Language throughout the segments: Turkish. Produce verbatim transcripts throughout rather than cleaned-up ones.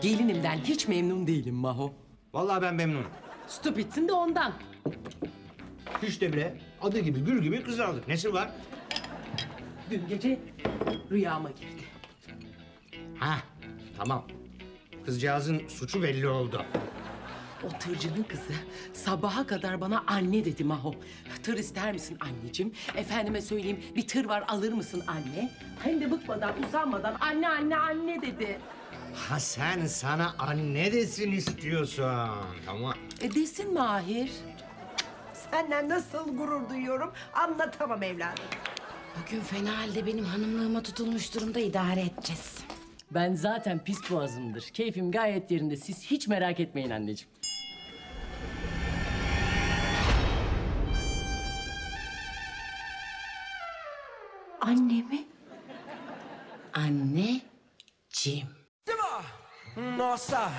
Gelinimden hiç memnun değilim Maho. Vallahi ben memnunum. Stupidsin de ondan. Hiç de bile adı gibi gül gibi kız aldık. Nesi var? Dün gece rüyama girdi. Ha, tamam. Kızcağızın suçu belli oldu. O tırcının kızı sabaha kadar bana anne dedi Maho. Tır ister misin anneciğim? Efendime söyleyeyim bir tır var alır mısın anne? Hem de bıkmadan usanmadan anne anne anne dedi. Ha sen sana anne desin istiyorsun. Tamam. E desin Mahir. Senden nasıl gurur duyuyorum anlatamam evladım. Bugün fena halde benim hanımlığıma tutulmuş durumda idare edeceğiz. Ben zaten pis boğazımdır. Keyfim gayet yerinde. Siz hiç merak etmeyin anneciğim. Anne mi? Anneciğim. Nossa,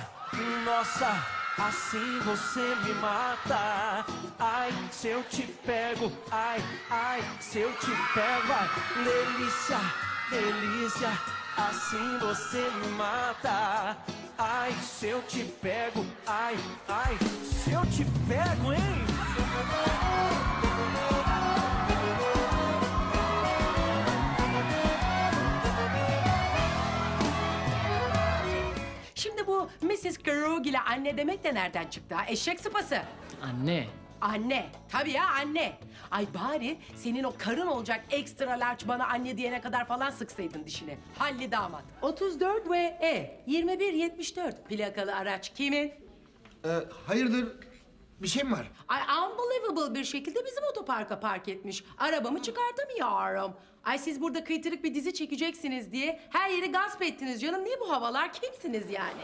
nossa, assim você me mata. Ai, se eu te pego, ai, ai, se eu te pego, ai, delícia, delícia, assim você me mata. Ai, se eu te pego, ai, ai, se eu te pego, hein? Şimdi bu missus Karugil'e anne demek de nereden çıktı ha? Eşek sıpası. Anne. Anne. Tabii ya anne. Ay bari senin o karın olacak ekstra large bana anne diyene kadar falan sıksaydın dişine. Halli damat. otuz dört ve E. yirmi bir yetmiş dört. Plakalı araç kimin? Ee, hayırdır? Bir şey mi var? Ay unbelievable bir şekilde bizim otoparka park etmiş. Arabamı çıkartamıyorum. Ay siz burada kıytırık bir dizi çekeceksiniz diye her yeri gasp ettiniz canım. Niye bu havalar? Kimsiniz yani?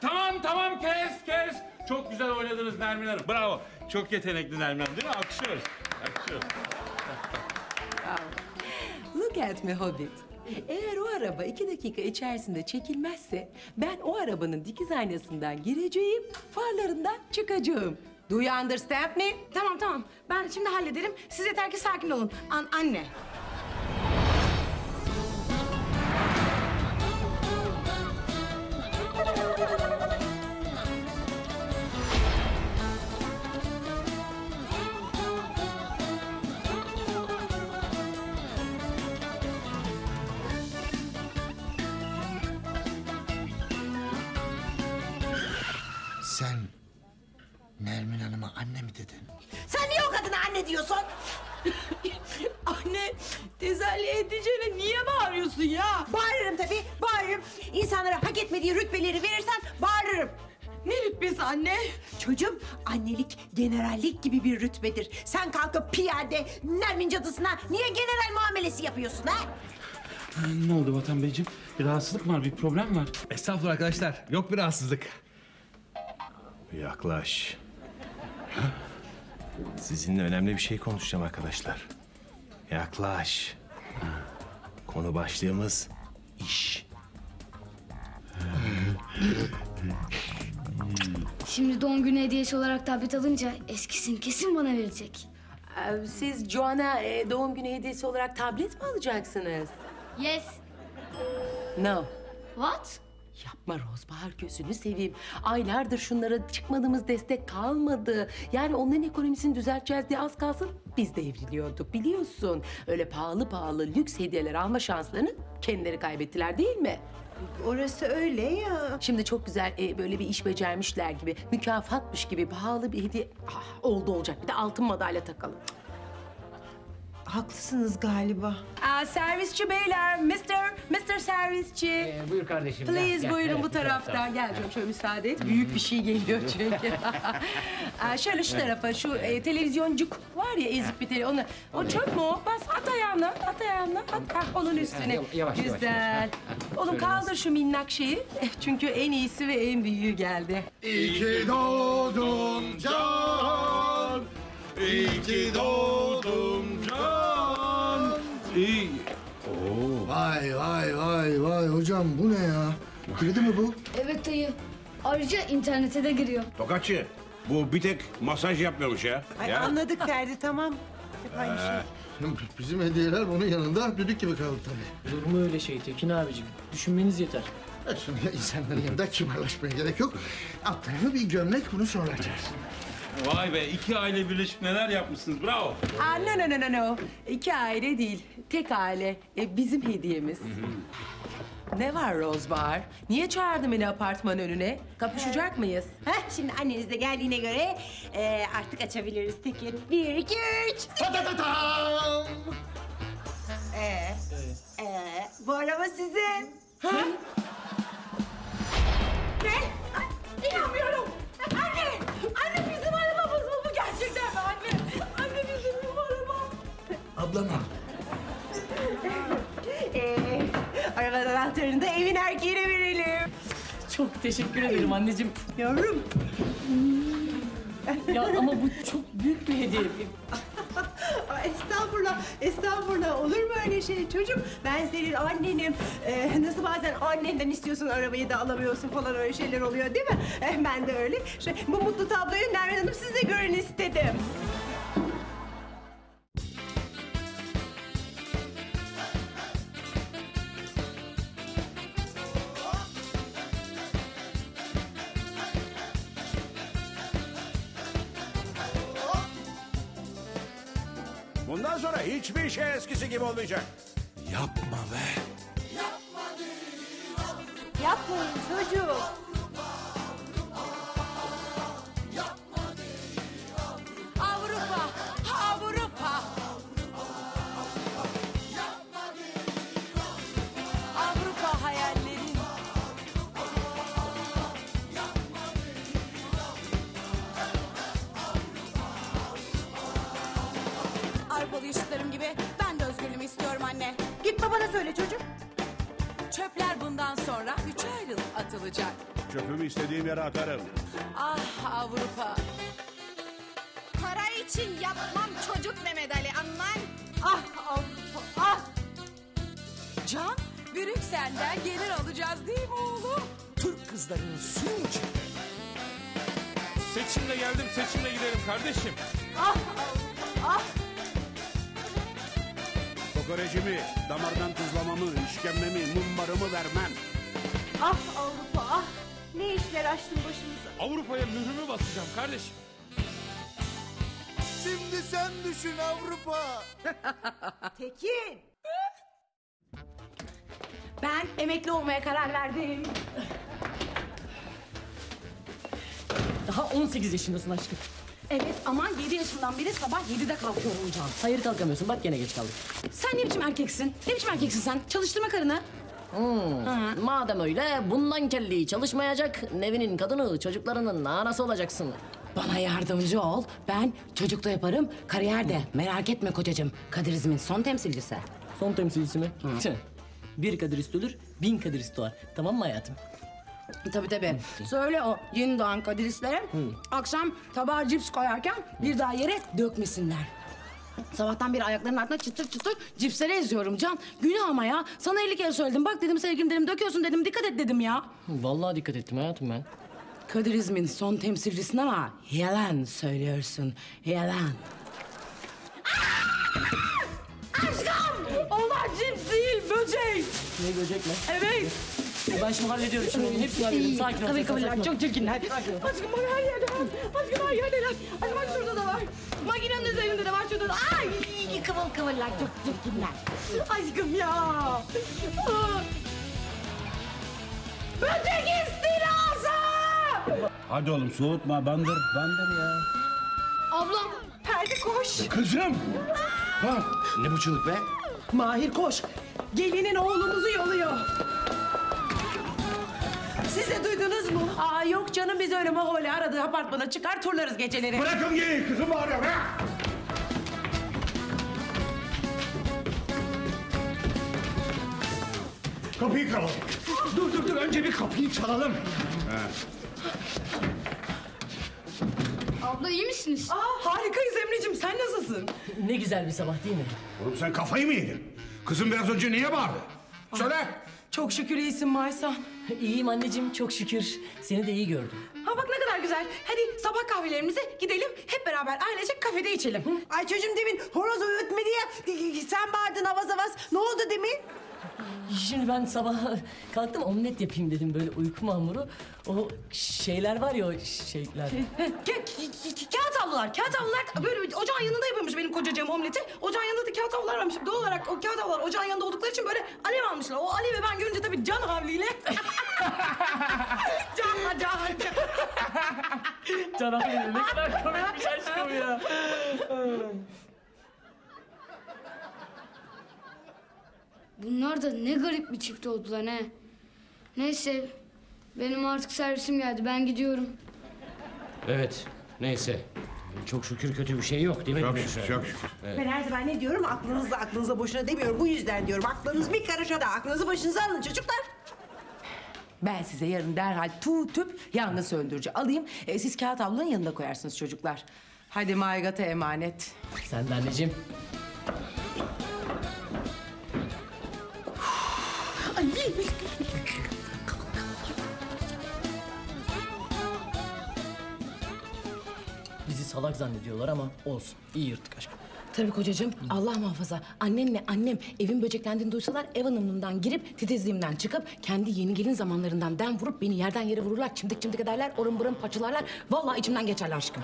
Tamam tamam kes kes. Çok güzel oynadınız Nermin Hanım. Bravo. Çok yetenekli Nermin Hanım değil mi? Alkışlıyoruz. Alkışlıyoruz. Look at me Hobbit. Eğer o araba iki dakika içerisinde çekilmezse ben o arabanın dikiz aynasından gireceğim, farlarından çıkacağım. Do you understand me? Tamam tamam. Ben şimdi hallederim. Siz yeter ki sakin olun. An anne. Sen Nermin Hanım'a anne mi dedin? Sen niye o kadına anne diyorsun? Anne, teselli edeceğine niye bağırıyorsun ya? Bağırırım tabii, bağırırım. İnsanlara hak etmediği rütbeleri verirsen bağırırım. Ne rütbesi anne? Çocuğum, annelik generallik gibi bir rütbedir. Sen kalkıp piyade Nermin cadısına niye general muamelesi yapıyorsun ha? Ne oldu Vatan Beyciğim? Bir rahatsızlık var, bir problem var. Estağfurullah arkadaşlar, yok bir rahatsızlık. Yaklaş. Sizinle önemli bir şey konuşacağım arkadaşlar. Yaklaş. Konu başlığımız iş. Şimdi doğum günü hediyesi olarak tablet alınca eskisini kesin bana verecek. Siz Joanna doğum günü hediyesi olarak tablet mi alacaksınız? Yes. No. What? Yapma Rozbahar gözünü seveyim. Aylardır şunlara çıkmadığımız destek kalmadı. Yani onların ekonomisini düzelteceğiz diye az kalsın biz de evriliyorduk biliyorsun. Öyle pahalı pahalı lüks hediyeler alma şanslarını kendileri kaybettiler değil mi? Orası öyle ya. Şimdi çok güzel e, böyle bir iş becermişler gibi, mükafatmış gibi pahalı bir hediye. Ah, oldu olacak bir de altın madalya takalım. Haklısınız galiba. Aa, servisçi beyler, mister, mister servisçi. Ee, buyur kardeşim. Please ya, buyurun gel, bu taraftan. Gel canım şöyle müsaade et. Büyük bir şey geliyor çünkü. Aa, şöyle şu tarafa, şu e, televizyoncuk var ya ezik bir tele, onu. O çöp mü o? Bas at ayağına, at ayağına, at. Ha, onun üstüne. Yavaş, güzel. Oğlum kaldır şu minnak şeyi. Çünkü en iyisi ve en büyüğü geldi. İyi ki doğdun can. İyi ki doğdun can. İyi. Oo. Vay vay vay vay hocam bu ne ya? Girdi mi bu? Evet dayı. Ayrıca internete de giriyor. Tokatçı bu bir tek masaj yapmıyormuş ya. Ay ya. Anladık Ferdi tamam. Hep aynı şey. Bizim hediyeler bunun yanında düdük gibi kaldı tabii. Olur mu öyle şey Tekin abicim? Düşünmeniz yeter. Olsun ya, insanların yanında kibarlaşmaya gerek yok. Alt tarafı bir gömlek, bunu sonra açarsın. Vay be, iki aile birleşip neler yapmışsınız, bravo. Aa, no, no, no, no. İki aile değil, tek aile. E, bizim hediyemiz. Hı hı. Ne var Rozbar? Niye çağırdın beni apartmanın önüne? Kapışacak mıyız? Heh, şimdi anneniz de geldiğine göre e, artık açabiliriz Tekin. Bir, iki, üç. Ta-ta-ta-tam! Ee, ee, ee, bu araba sizin. Ha? Ne? Ay, inanmıyorum. Anne, anne bizim arabamız mı bu gerçekten mi anne? Anne bizim bu araba. Ablama. ee, arabanın anahtarını da evin erkeğine verelim. Çok teşekkür ederim anneciğim. Yavrum. Ya ama bu çok büyük bir hediye. Estağfurullah, estağfurullah. Olur mu öyle şey çocuğum? Ben senin annenim. Ee, nasıl bazen annenden istiyorsun arabayı da alamıyorsun falan, öyle şeyler oluyor değil mi? Ee, ben de öyle. Şey, bu mutlu tabloyu Nermin Hanım siz de görün istedim. Bundan sonra hiçbir şey eskisi gibi olmayacak. Yapma be. Yapmayın çocuğum. Avrupa, Avrupa. Avrupa hayallerin. Avrupalı yaşıtlarım gibi ben de özgürlüğümü istiyorum anne. Git babana söyle çocuk. Çöpler bundan sonra üç ayrılık atılacak. Çöpümü istediğim yere atarım. Ah Avrupa. Para için yapmam çocuk Mehmet Ali, anlar. Ah Avrupa, ah. Can, Brüksel'den gelir alacağız değil mi oğlum? Türk kızlarının suyu için. Seçimle geldim, seçimle giderim kardeşim. Ah, ah. Kokorecimi, damardan tuzlamamı, işkembemi, mumbarımı vermem. Ah Avrupa, ah! Ne işler açtın başımıza. Avrupa'ya mührümü basacağım kardeşim. Şimdi sen düşün Avrupa. Tekin! Ben emekli olmaya karar verdim. Daha on sekiz yaşındasın aşkım. Evet, aman yedi yaşından beri sabah yedide kalkıyor olacağım. Hayır kalkamıyorsun, bak gene geç kaldık. Sen ne biçim erkeksin? Ne biçim erkeksin sen? Çalıştırma karını. Hmm, madem öyle, bundan kelliği çalışmayacak, Nevin'in kadını, çocuklarının anası olacaksın. Bana yardımcı ol, ben çocukta yaparım, kariyerde. Merak etme kocacığım, Kadirizmin son temsilcisi. Son temsilcisi mi? Hı. Bir Kadirist ölür, bin Kadirist doğar. Tamam mı hayatım? Tabii tabii. Söyle o yeni doğan Kadiristlere akşam tabağa cips koyarken bir daha yere dökmesinler. Sabahtan beri ayaklarının altına çıtır çıtır cipsleri eziyorum Can. Günah ama ya. Sana elli kere söyledim. Bak dedim sevgilim dedim, döküyorsun dedim. Dikkat et dedim ya. Vallahi dikkat ettim hayatım ben. Kadirizmin son temsilcisin ama yalan söylüyorsun. Yalan. Aşkım! Onlar cips değil, böcek. Ne böcek mi? Evet. Ben şimdi hallediyorum şimdi. Hepsini hallediyorum. Sakin ol. Kabul kabul. Çok çirkinler. Aşkım bana her yerde var. Aşkım her yerde var. Aşkım bak şurada da var. Makinenin üzerinde de var. Şurada da. Ay kıvıl kıvırlar. Çok çirkinler. Aşkım ya. Böcek istilası. Hadi oğlum soğutma. Bandır. Bandır ya. Ablam. Perdi koş. Kızım. Ha, ne bu çığlık be? Mahir koş. Gelinin oğlumuzu yoluyor. Siz de duydunuz mu? Aa yok canım, biz öyle Mahoyla aradığı apartmana çıkar turlarız geceleri. Bırakın giyin, kızım bağırıyor ha! Kapıyı çalalım. Dur dur dur, önce bir kapıyı çalalım. Abla iyi misiniz? Aa harikayız Emre'cim, sen nasılsın? Ne güzel bir sabah değil mi? Oğlum sen kafayı mı yedin? Kızım biraz önce niye bağırdı? Söyle! Aa. Çok şükür iyisin Maysa. İyiyim anneciğim, çok şükür. Seni de iyi gördüm. Ha bak ne kadar güzel. Hadi sabah kahvelerimize gidelim, hep beraber ailecek kafede içelim. Hı? Ay çocuğum demin horoz öğütme diye sen bağırdın avaz avaz. Ne oldu demin? Şimdi ben sabah kalktım, omlet yapayım dedim, böyle uyku mahmuru. O şeyler var ya, o şeyler. Kağıt havlular, kağıt havlular böyle ocağın yanında yapıyormuş benim kocacığım omleti. Ocağın yanında da kağıt havlular varmış. Doğal olarak o kağıt havlular ocağın yanında oldukları için böyle alev almışlar. O alevi ben görünce tabii can havliyle... Can, can, can. Can havliyle ne kadar komik bir aşkım ya. Bunlar da ne garip bir çift oldular ne. Neyse, benim artık servisim geldi, ben gidiyorum. Evet, neyse. Çok şükür kötü bir şey yok değil mi? Çok şükür, çok şükür. Evet. Ben her zaman ne diyorum, aklınızla aklınıza boşuna demiyorum. Bu yüzden diyorum, aklınız bir karışa da aklınızı başınıza alın çocuklar. Ben size yarın derhal tu tüp yangın söndürücü alayım. E, siz kağıt havlunun yanına koyarsınız çocuklar. Hadi maygata emanet. Sen de anneciğim. Bizi salak zannediyorlar ama olsun. İyi yırttık aşkım. Tabii kocacığım. Hı. Allah muhafaza. Annemle annem evin böceklendiğini duysalar ev hanımlığımdan girip titizliğimden çıkıp kendi yeni gelin zamanlarından dem vurup beni yerden yere vururlar. Çimdik çimdik ederler. Orın burun paçalarlar. Vallahi içimden geçerler aşkım.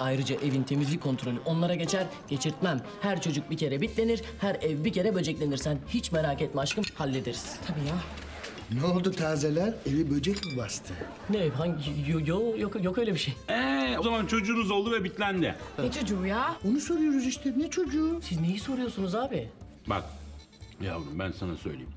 Ayrıca evin temizlik kontrolü onlara geçer, geçirtmem. Her çocuk bir kere bitlenir, her ev bir kere böceklenir. Sen hiç merak etme aşkım, hallederiz. Tabii ya. Ne oldu tazeler? Evi böcek mi bastı? Ne ev? Hangi? Yo, yo, yok, yok öyle bir şey. Ee, o zaman çocuğunuz oldu ve bitlendi. Evet. Ne çocuğu ya? Onu soruyoruz işte, ne çocuğu? Siz neyi soruyorsunuz abi? Bak yavrum, ben sana söyleyeyim.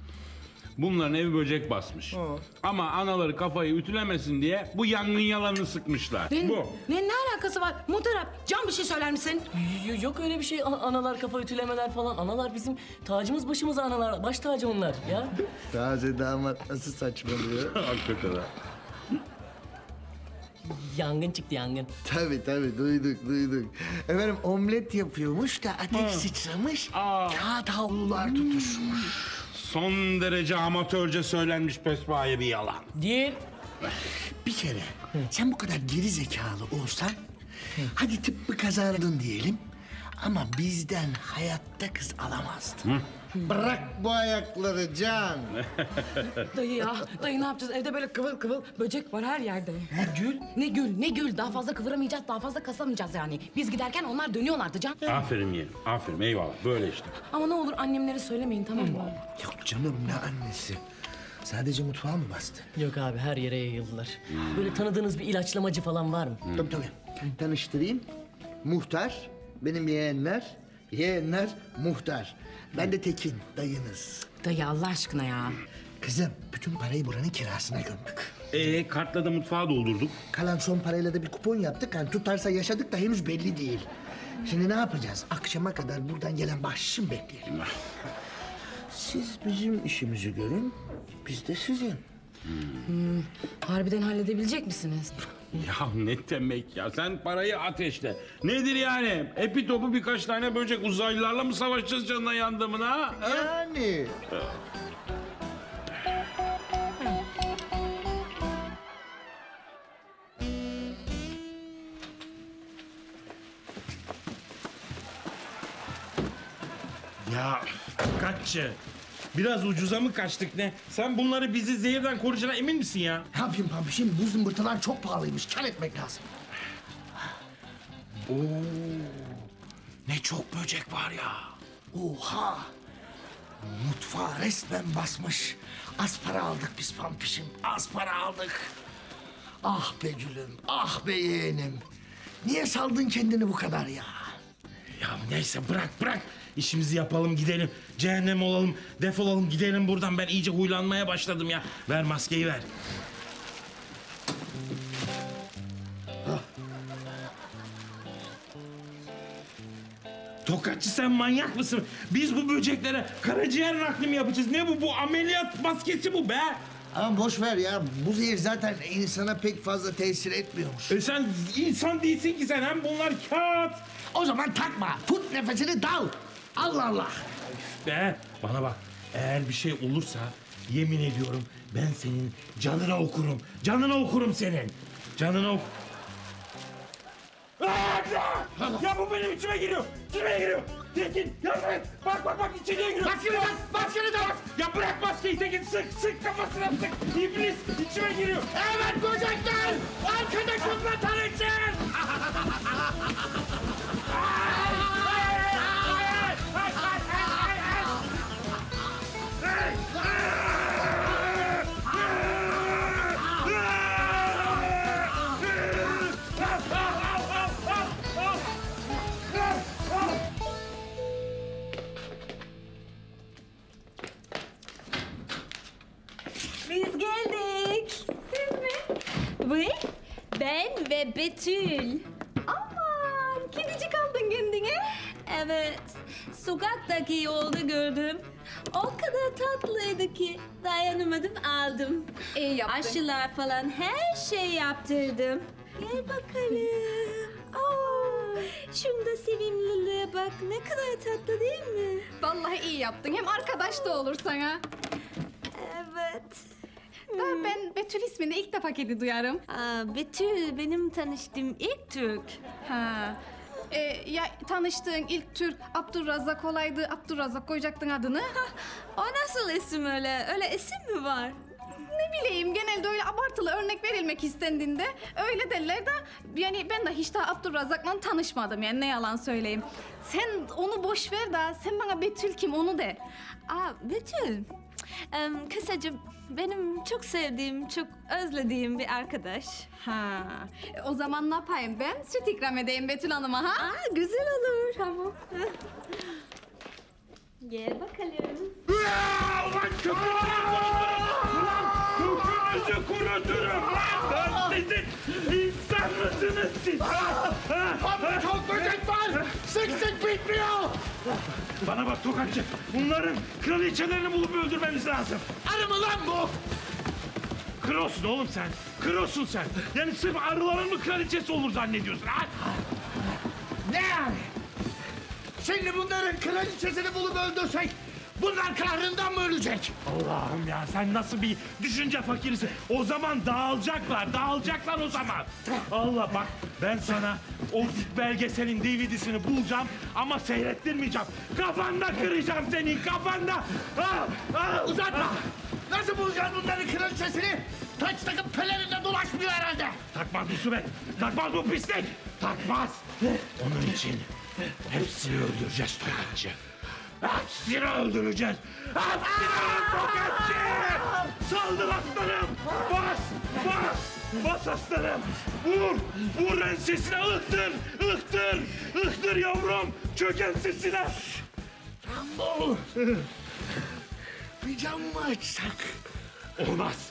Bunların evi böcek basmış. Aa. Ama anaları kafayı ütülemesin diye bu yangın yalanını sıkmışlar. Ne, bu. Ne, ne alakası var? Muhterem, Can bir şey söyler misin? Yok öyle bir şey. Analar kafa ütülemeler falan. Analar bizim tacımız başımıza, analar. Baş tacı onlar ya. Taze damat nasıl saçmalıyor? Hakikaten. Yangın çıktı, yangın. Tabii tabii, duyduk duyduk. Efendim omlet yapıyormuş da ateş sıçramış. Aa. Kağıt havlular hmm. tutuşmuş. Son derece amatörce söylenmiş pespaye bir yalan. Değil. Bir kere Hı. sen bu kadar geri zekalı olsan... Hı. hadi tıbbı kazandın diyelim... ama bizden hayatta kız alamazdın. Hı. Bırak bu ayakları Can. Dayı ya, dayı ne yapacağız? Evde böyle kıvıl kıvıl böcek var her yerde. Ne gül? Ne gül, ne gül. Daha fazla kıvıramayacağız, daha fazla kasamayacağız yani. Biz giderken onlar dönüyorlardı Can. Aferin yeğenim, aferin. Eyvallah, böyle işte. Ama ne olur annemlere söylemeyin, tamam mı? Yok canım, ne annesi? Sadece mutfağa mı bastı? Yok abi, her yere yayıldılar. Hmm. Böyle tanıdığınız bir ilaçlamacı falan var mı? Hmm. Tabii tabii. Tanıştırayım. Muhtar, benim yeğenler. Yeğenler Muhtar. Ben de Tekin, dayınız. Dayı Allah aşkına ya. Kızım, bütün parayı buranın kirasına gömdük. Ee, kartla da mutfağı doldurduk. Kalan son parayla da bir kupon yaptık. Yani tutarsa yaşadık da henüz belli değil. Şimdi ne yapacağız? Akşama kadar buradan gelen bahşişi mi bekleyelim? Siz bizim işimizi görün, biz de sizin. Hmm. Harbiden halledebilecek misiniz? Ya ne demek ya? Sen parayı ateşle. Nedir yani? Epi topu birkaç tane böcek uzaylılarla mı savaşacağız canına yandımına? Ha? Yani. Ya kaççı. Biraz ucuza mı kaçtık ne? Sen bunları bizi zehirden koruyacağına emin misin ya? Ne yapayım pampişim? Bu zımbırtılar çok pahalıymış. Kâr etmek lazım. Oo, ne çok böcek var ya. Oha! Mutfağı resmen basmış. Az para aldık biz pampişim. Az para aldık. Ah be gülüm, ah be yeğenim. Niye saldın kendini bu kadar ya? Ya neyse bırak bırak. İşimizi yapalım, gidelim. Cehennem olalım, defolalım, gidelim buradan. Ben iyice huylanmaya başladım ya. Ver maskeyi, ver. Ah. Tokatçı sen manyak mısın? Biz bu böceklere karaciğer nakli mi yapacağız? Ne bu? Bu ameliyat maskesi bu be. Ama boş ver ya. Bu zehir zaten insana pek fazla tesir etmiyormuş. E sen insan değilsin ki sen. Hem bunlar kağıt. O zaman takma. Tut nefesini, dal. Allah Allah! Be, bana bak, eğer bir şey olursa yemin ediyorum ben senin canına okurum. Canına okurum senin. Canına ok... Ya bu benim içime giriyor, içime giriyor. Tekin, yardım. Bak bak bak içeriye giriyor. Maskeni tak, maskeni tak. Ya bırak maskeyi Tekin, sık sık kafasına sık. İblis içime giriyor. Evet böcekler, arkada kutla tanışın. Biz geldik. Siz mi? Oui, ben ve Betül. Aman, kedici kaldın kendine. Evet, sokaktaki yolda gördüm. O kadar tatlıydı ki dayanamadım, aldım. İyi yaptın. Aşılar falan her şeyi yaptırdım. Gel bakalım. Oo, şunda sevimliliğe bak, ne kadar tatlı değil mi? Vallahi iyi yaptın, hem arkadaş da olur sana. Evet. Daha hmm. ben Betül ismini ilk defa kedi duyarım. Aa, Betül benim tanıştığım ilk Türk. Ha. Ee, ya tanıştığın ilk Türk Abdurrazak olaydı, Abdurrazak koyacaktın adını. O nasıl isim öyle? Öyle isim mi var? Ne bileyim, genelde öyle abartılı örnek verilmek istendiğinde öyle derler de, yani ben de hiç daha Abdurrazak'la tanışmadım, yani ne yalan söyleyeyim. Sen onu boş ver de sen bana Betül kim onu de. Aa, Betül. Um, kısaca benim çok sevdiğim, çok özlediğim bir arkadaş. Ha. E, o zaman ne yapayım ben? Süt ikram edeyim Betül Hanım'a ha? Aa, güzel olur tamam. Gel bakalım. Ulan köpüğünüzü kuruturum. Ben sizin insan mısınız siz? Hamle çok böcek var. Sık sık bitmiyor. Bana bak tokatçı, bunların kraliçelerini bulup öldürmemiz lazım. Arı mı lan bu? Krosun oğlum sen, krosun sen. Yani sırf arıların mı kraliçesi olur zannediyorsun ha? Ne yani? Şimdi bunların kraliçesini bulup öldürsek, bunlar kahrından mı ölecek? Allah'ım ya, sen nasıl bir düşünce fakirisi? O zaman dağılacaklar, dağılacaklar o zaman. Allah bak, ben sana o belgeselin D V D'sini bulacağım ama seyrettirmeyeceğim. Kafanda kıracağım seni, kafanda! Aa, aa, uzatma! Nasıl bulacağız bunların kraliçesini? Taç takıp pelerinde dolaşmıyor herhalde. Takmaz bu Sübet, takmaz bu pislik! Takmaz! Onun için hepsini öldüreceğiz tokatçı. Hepsini öldüreceğiz! Hepsini tokatçı! Saldır aslanım! Bas! Bas! Bas aslanım! Vur! Vur ensesine! Ihtır! Ihtır! Ihtır yavrum! Çök ensesine! Rambo! Bir cam mı açsak? Olmaz!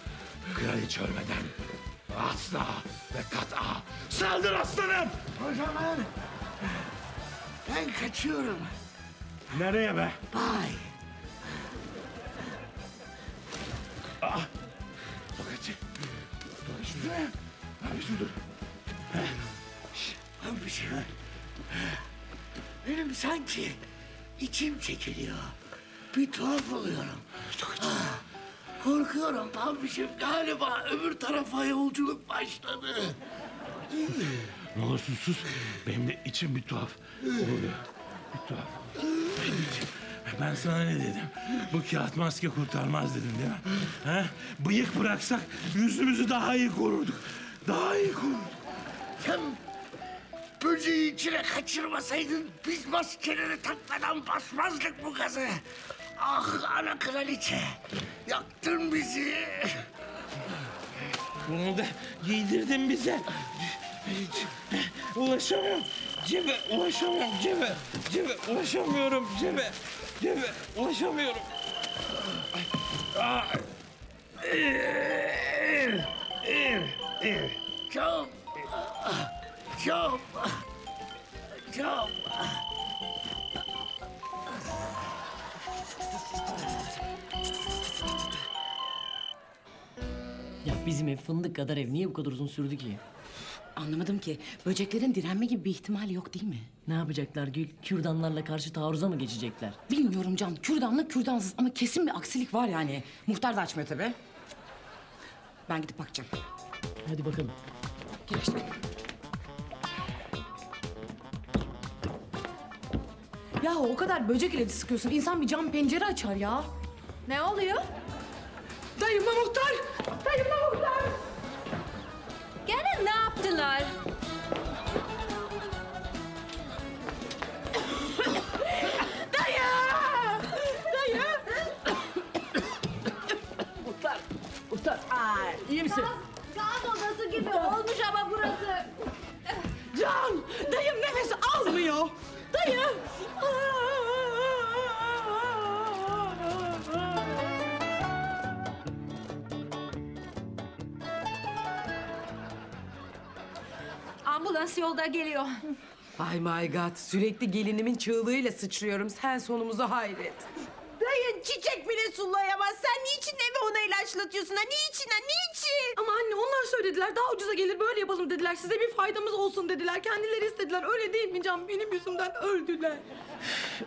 Kraliçe ölmeden asla ve kat'a saldır aslanım! O zaman ben kaçıyorum. Nereye be? Bay! Ah! Tokatçı! Şurada. Abi şurada. Abi bir şey var. Benim sanki içim çekiliyor. Bir tuhaf oluyorum. Ah, korkuyorum Pampişim. Galiba öbür tarafa yolculuk başladı. Ne olursun sus. Benim de içim bir tuhaf. Oluyor. Bir tuhaf. Benim içim. Ben sana ne dedim? Bu kağıt maske kurtarmaz dedim değil mi? Ha? Bıyık bıraksak yüzümüzü daha iyi korurduk. Daha iyi korurduk. Sen böceği içine kaçırmasaydın biz maskeleri takmadan basmazdık bu gazı. Ah ana kraliçe, yaktın bizi. Bunu da giydirdin bize. Ulaşamıyorum. Cebe ulaşamıyorum. Cebe. Cebe ulaşamıyorum. Cebe. Cebe ulaşamıyorum. Cam. Cam. Cam. Ya bizim ev fındık kadar ev. Niye bu kadar uzun sürdü ki? Anlamadım ki. Böceklerin direnme gibi bir ihtimal yok değil mi? Ne yapacaklar Gül? Kürdanlarla karşı taarruza mı geçecekler? Bilmiyorum Can. Kürdanla kürdansız ama kesin bir aksilik var yani. Muhtar da açmıyor tabii. Ben gidip bakacağım. Hadi bakalım. Gel işte. Ya o kadar böcek ilacı sıkıyorsun. İnsan bir cam pencere açar ya. Ne oluyor? Dayıma muhtar! Dayıma muhtar! Gene ne yaptılar? Dayı! Dayı! Muhtar! Muhtar! Ay, iyi misin? Gaz odası gibi muhtar olmuş ama burası. Can! Dayım nefes almıyor! Dayı! Ambulans yolda geliyor. Ay my god, sürekli gelinimin çığlığıyla sıçrıyorum. Sen sonumuza hayret. Dayı çiçek bile sulayamaz. Sen niçin eve ona ilaçlatıyorsun ha? Niçin ha? Niçin? Ama anne onlar söylediler. Daha ucuza gelir böyle yapalım dediler. Size bir faydamız olsun dediler. Kendileri istediler. Öyle değil mi Can? Benim yüzümden öldüler.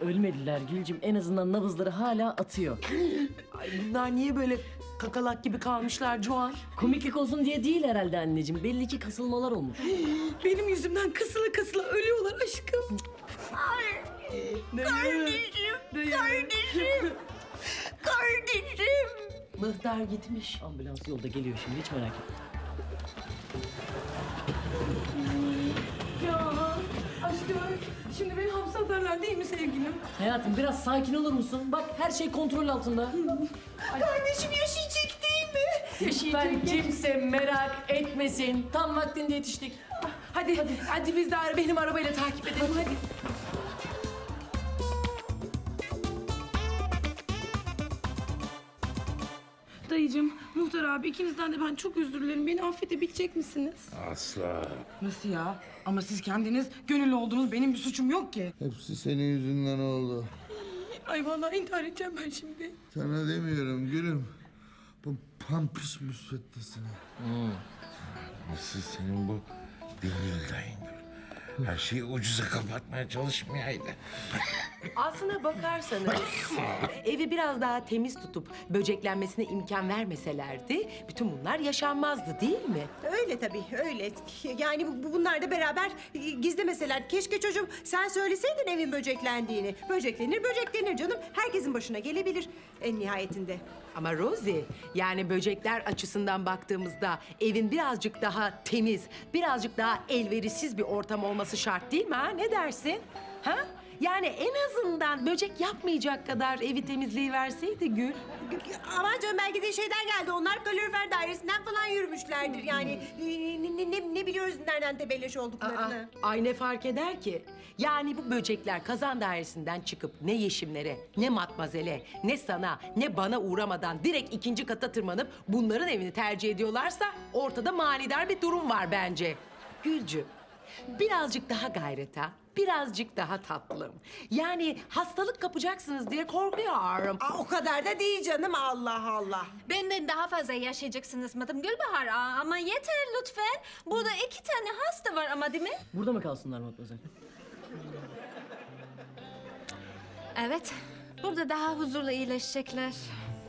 Ölmediler Gülcüm. En azından nabızları hala atıyor. Ay bunlar niye böyle kakalak gibi kalmışlar Cuan? Komiklik olsun diye değil herhalde anneciğim. Belli ki kasılmalar olmuş. Benim yüzümden kısılı kısılı ölüyorlar aşkım. Ay. Kardeşim, kardeşim, kardeşim. Mıhtar gitmiş. Ambulans yolda geliyor şimdi, hiç merak etme. Ya aşkım, şimdi beni hapse atarlar değil mi sevgilim? Hayatım biraz sakin olur musun? Bak her şey kontrol altında. Kardeşim yaşayacak değil mi? Yaşayacak. Kimse merak etmesin. Tam vaktinde yetiştik. Hadi, hadi, hadi biz de benim arabayla takip edelim hadi. hadi. Dayıcığım, Muhtar abi ikinizden de ben çok özür dilerim. Beni affedebilecek misiniz? Asla. Nasıl ya? Ama siz kendiniz gönüllü oldunuz. Benim bir suçum yok ki. Hepsi senin yüzünden oldu. Ay vallahi intihar edeceğim ben şimdi. Sana demiyorum gülüm. Bu pampiş müsveddesine. Nasıl senin bu gönül dayın? Her şeyi ucuza kapatmaya çalışmayaydı. Aslına bakarsanız evi biraz daha temiz tutup böceklenmesine imkan vermeselerdi bütün bunlar yaşanmazdı değil mi? Öyle tabii öyle. Yani bu, bunlar da beraber gizlemeselerdi. Keşke çocuğum sen söyleseydin evin böceklendiğini. Böceklenir böceklenir canım. Herkesin başına gelebilir en nihayetinde. Ama Rosie yani böcekler açısından baktığımızda evin birazcık daha temiz, birazcık daha elverişsiz bir ortam olması şart değil mi ha? Ne dersin? Ha? Yani en azından böcek yapmayacak kadar evi temizleyiverseydi Gül. Aman canım belki de şeyden geldi. Onlar kalorifer dairesinden falan yürümüşlerdir. Yani ne, ne, ne biliyoruz nereden tebelleş olduklarını. Aa, ay ne fark eder ki? Yani bu böcekler kazan dairesinden çıkıp ne Yeşimlere, ne Matmazel'e, ne sana, ne bana uğramadan direkt ikinci kata tırmanıp bunların evini tercih ediyorlarsa ortada manidar bir durum var bence. Gülcüğüm. Birazcık daha gayret ha, birazcık daha tatlım. Yani hastalık kapacaksınız diye korkuyorum. Aa, o kadar da değil canım, Allah Allah. Benden daha fazla yaşayacaksınız madem Gülbahar. Aa, ama yeter lütfen. Burada iki tane hasta var ama değil mi? Burada mı kalsınlar Matmazel? Evet, burada daha huzurlu iyileşecekler.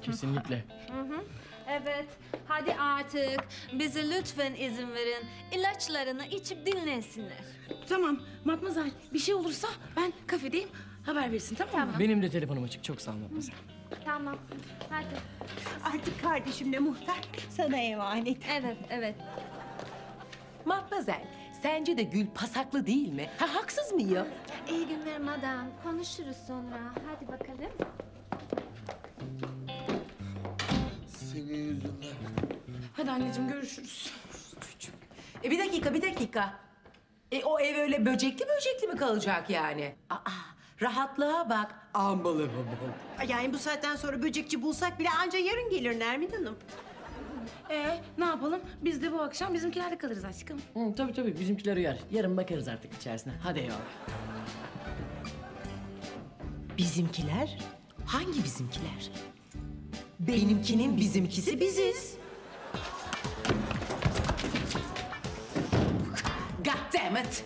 Kesinlikle. Hı hı. Evet, hadi artık bize lütfen izin verin. İlaçlarını içip dinlensinler. Tamam, Matmazel bir şey olursa ben kafedeyim. Haber versin tamam, tamam mı? Benim de telefonum açık, çok sağ ol Matmazel. Tamam, hadi. Artık kardeşimle Muhtar sana emanet. Evet, evet. Matmazel, sence de Gül pasaklı değil mi? Ha, haksız mıyım? İyi günler madam, konuşuruz sonra. Hadi bakalım. Hadi anneciğim görüşürüz. E bir dakika, bir dakika. E o ev öyle böcekli böcekli mi kalacak yani? Aa, rahatlığa bak. Ambalı baba. Yani bu saatten sonra böcekçi bulsak bile anca yarın gelir Nermin Hanım. Ee, ne yapalım? Biz de bu akşam bizimkilerle kalırız aşkım. Hı, tabii tabii, bizimkiler uyar. Yarın bakarız artık içerisine. Hadi eyvallah. Bizimkiler? Hangi bizimkiler? Benimkinin bizimkisi biziz. God damn it!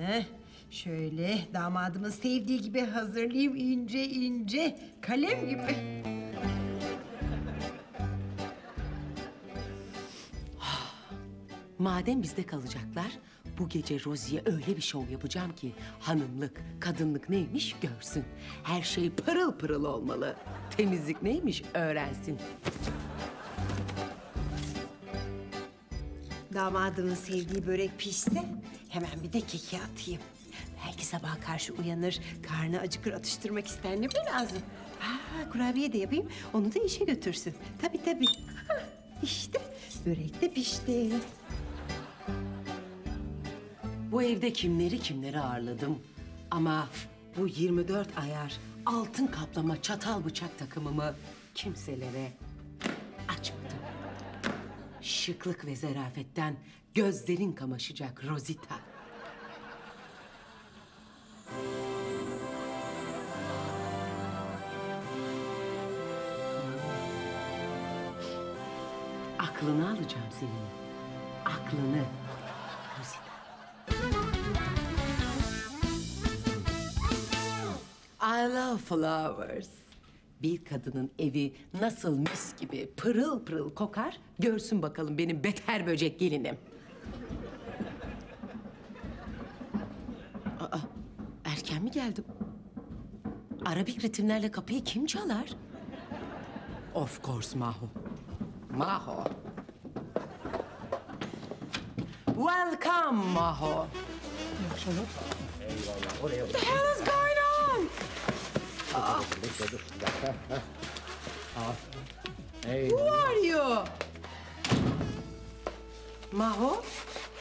Heh, şöyle damadımın sevdiği gibi hazırlayayım ince ince kalem gibi. Madem bizde kalacaklar, bu gece Rosie'ye öyle bir şov yapacağım ki hanımlık, kadınlık neymiş görsün. Her şey pırıl pırıl olmalı. Temizlik neymiş öğrensin. Damadının sevdiği börek pişse hemen bir de keki atayım. Belki sabaha karşı uyanır, karnı acıkır, atıştırmak ister, ne bilmez mi? Aa, kurabiye de yapayım, onu da işe götürsün. Tabii tabii. Ha, işte börek de pişti. Bu evde kimleri kimleri ağırladım. Ama bu yirmi dört ayar altın kaplama çatal bıçak takımımı kimselere açmadım. Şıklık ve zarafetten gözlerin kamaşacak Rosita. Aklını alacağım senin. Aklını. I love flowers. Bir kadının evi nasıl mis gibi pırıl pırıl kokar, görsün bakalım benim beter böcek gelinim. Aa, erken mi geldim? Arabik ritimlerle kapıyı kim çalar? Of course Maho. Maho. Welcome Maho. Eyvallah, oraya oraya. The hell is going on? Aa. Who are you? Maho,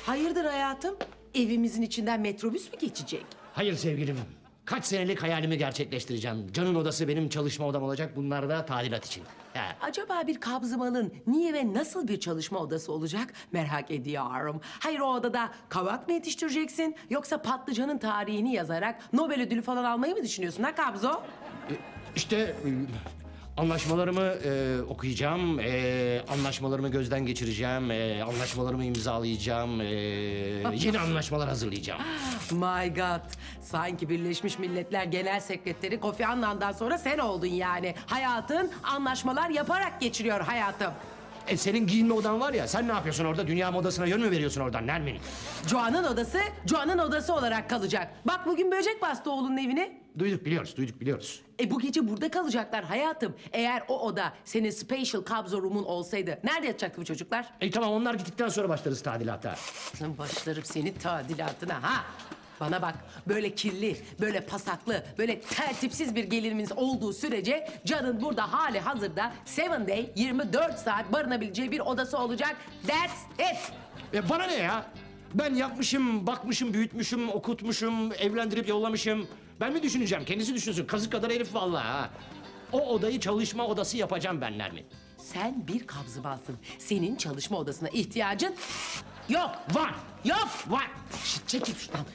hayırdır hayatım? Evimizin içinden metrobüs mü geçecek? Hayır sevgilim. Kaç senelik hayalimi gerçekleştireceğim. Can'ın odası benim çalışma odam olacak. Bunlar da tadilat için. Ha. Acaba bir kabzımalın niye ve nasıl bir çalışma odası olacak merak ediyorum. Hayır, o odada kavak mı yetiştireceksin? Yoksa patlıcanın tarihini yazarak Nobel ödülü falan almayı mı düşünüyorsun ha Kabzo? E, işte anlaşmalarımı e, okuyacağım. E, anlaşmalarımı gözden geçireceğim. E, anlaşmalarımı imzalayacağım. E, yeni anlaşmalar hazırlayacağım. My God. Sanki Birleşmiş Milletler Genel Sekreteri Kofi Annan'dan sonra sen oldun yani. Hayatın anlaşmalar yaparak geçiriyor hayatım. E senin giyinme odan var ya, sen ne yapıyorsun orada? Dünya modasına yön mü veriyorsun oradan Nermin? Joan'ın odası, Joan'ın odası olarak kalacak. Bak bugün böcek bastı oğlunun evini. Duyduk biliyoruz, duyduk biliyoruz. E bu gece burada kalacaklar hayatım. Eğer o oda senin special kabzo room'un olsaydı nerede yatacaktı bu çocuklar? E tamam, onlar gittikten sonra başlarız tadilata. Başlarım senin tadilatına ha. Bana bak, böyle kirli, böyle pasaklı, böyle tertipsiz bir gelinimiz olduğu sürece Can'ın burada hali hazırda seven day yirmi dört saat barınabileceği bir odası olacak. That's it. E bana ne ya? Ben yapmışım, bakmışım, büyütmüşüm, okutmuşum, evlendirip yollamışım. Ben mi düşüneceğim? Kendisi düşünsün. Kazık kadar herif vallahi ha. O odayı çalışma odası yapacağım ben Nermin. Sen bir kabzıbalsın. Senin çalışma odasına ihtiyacın yok. Var. Yok. Var. Şişt, çekil şuradan.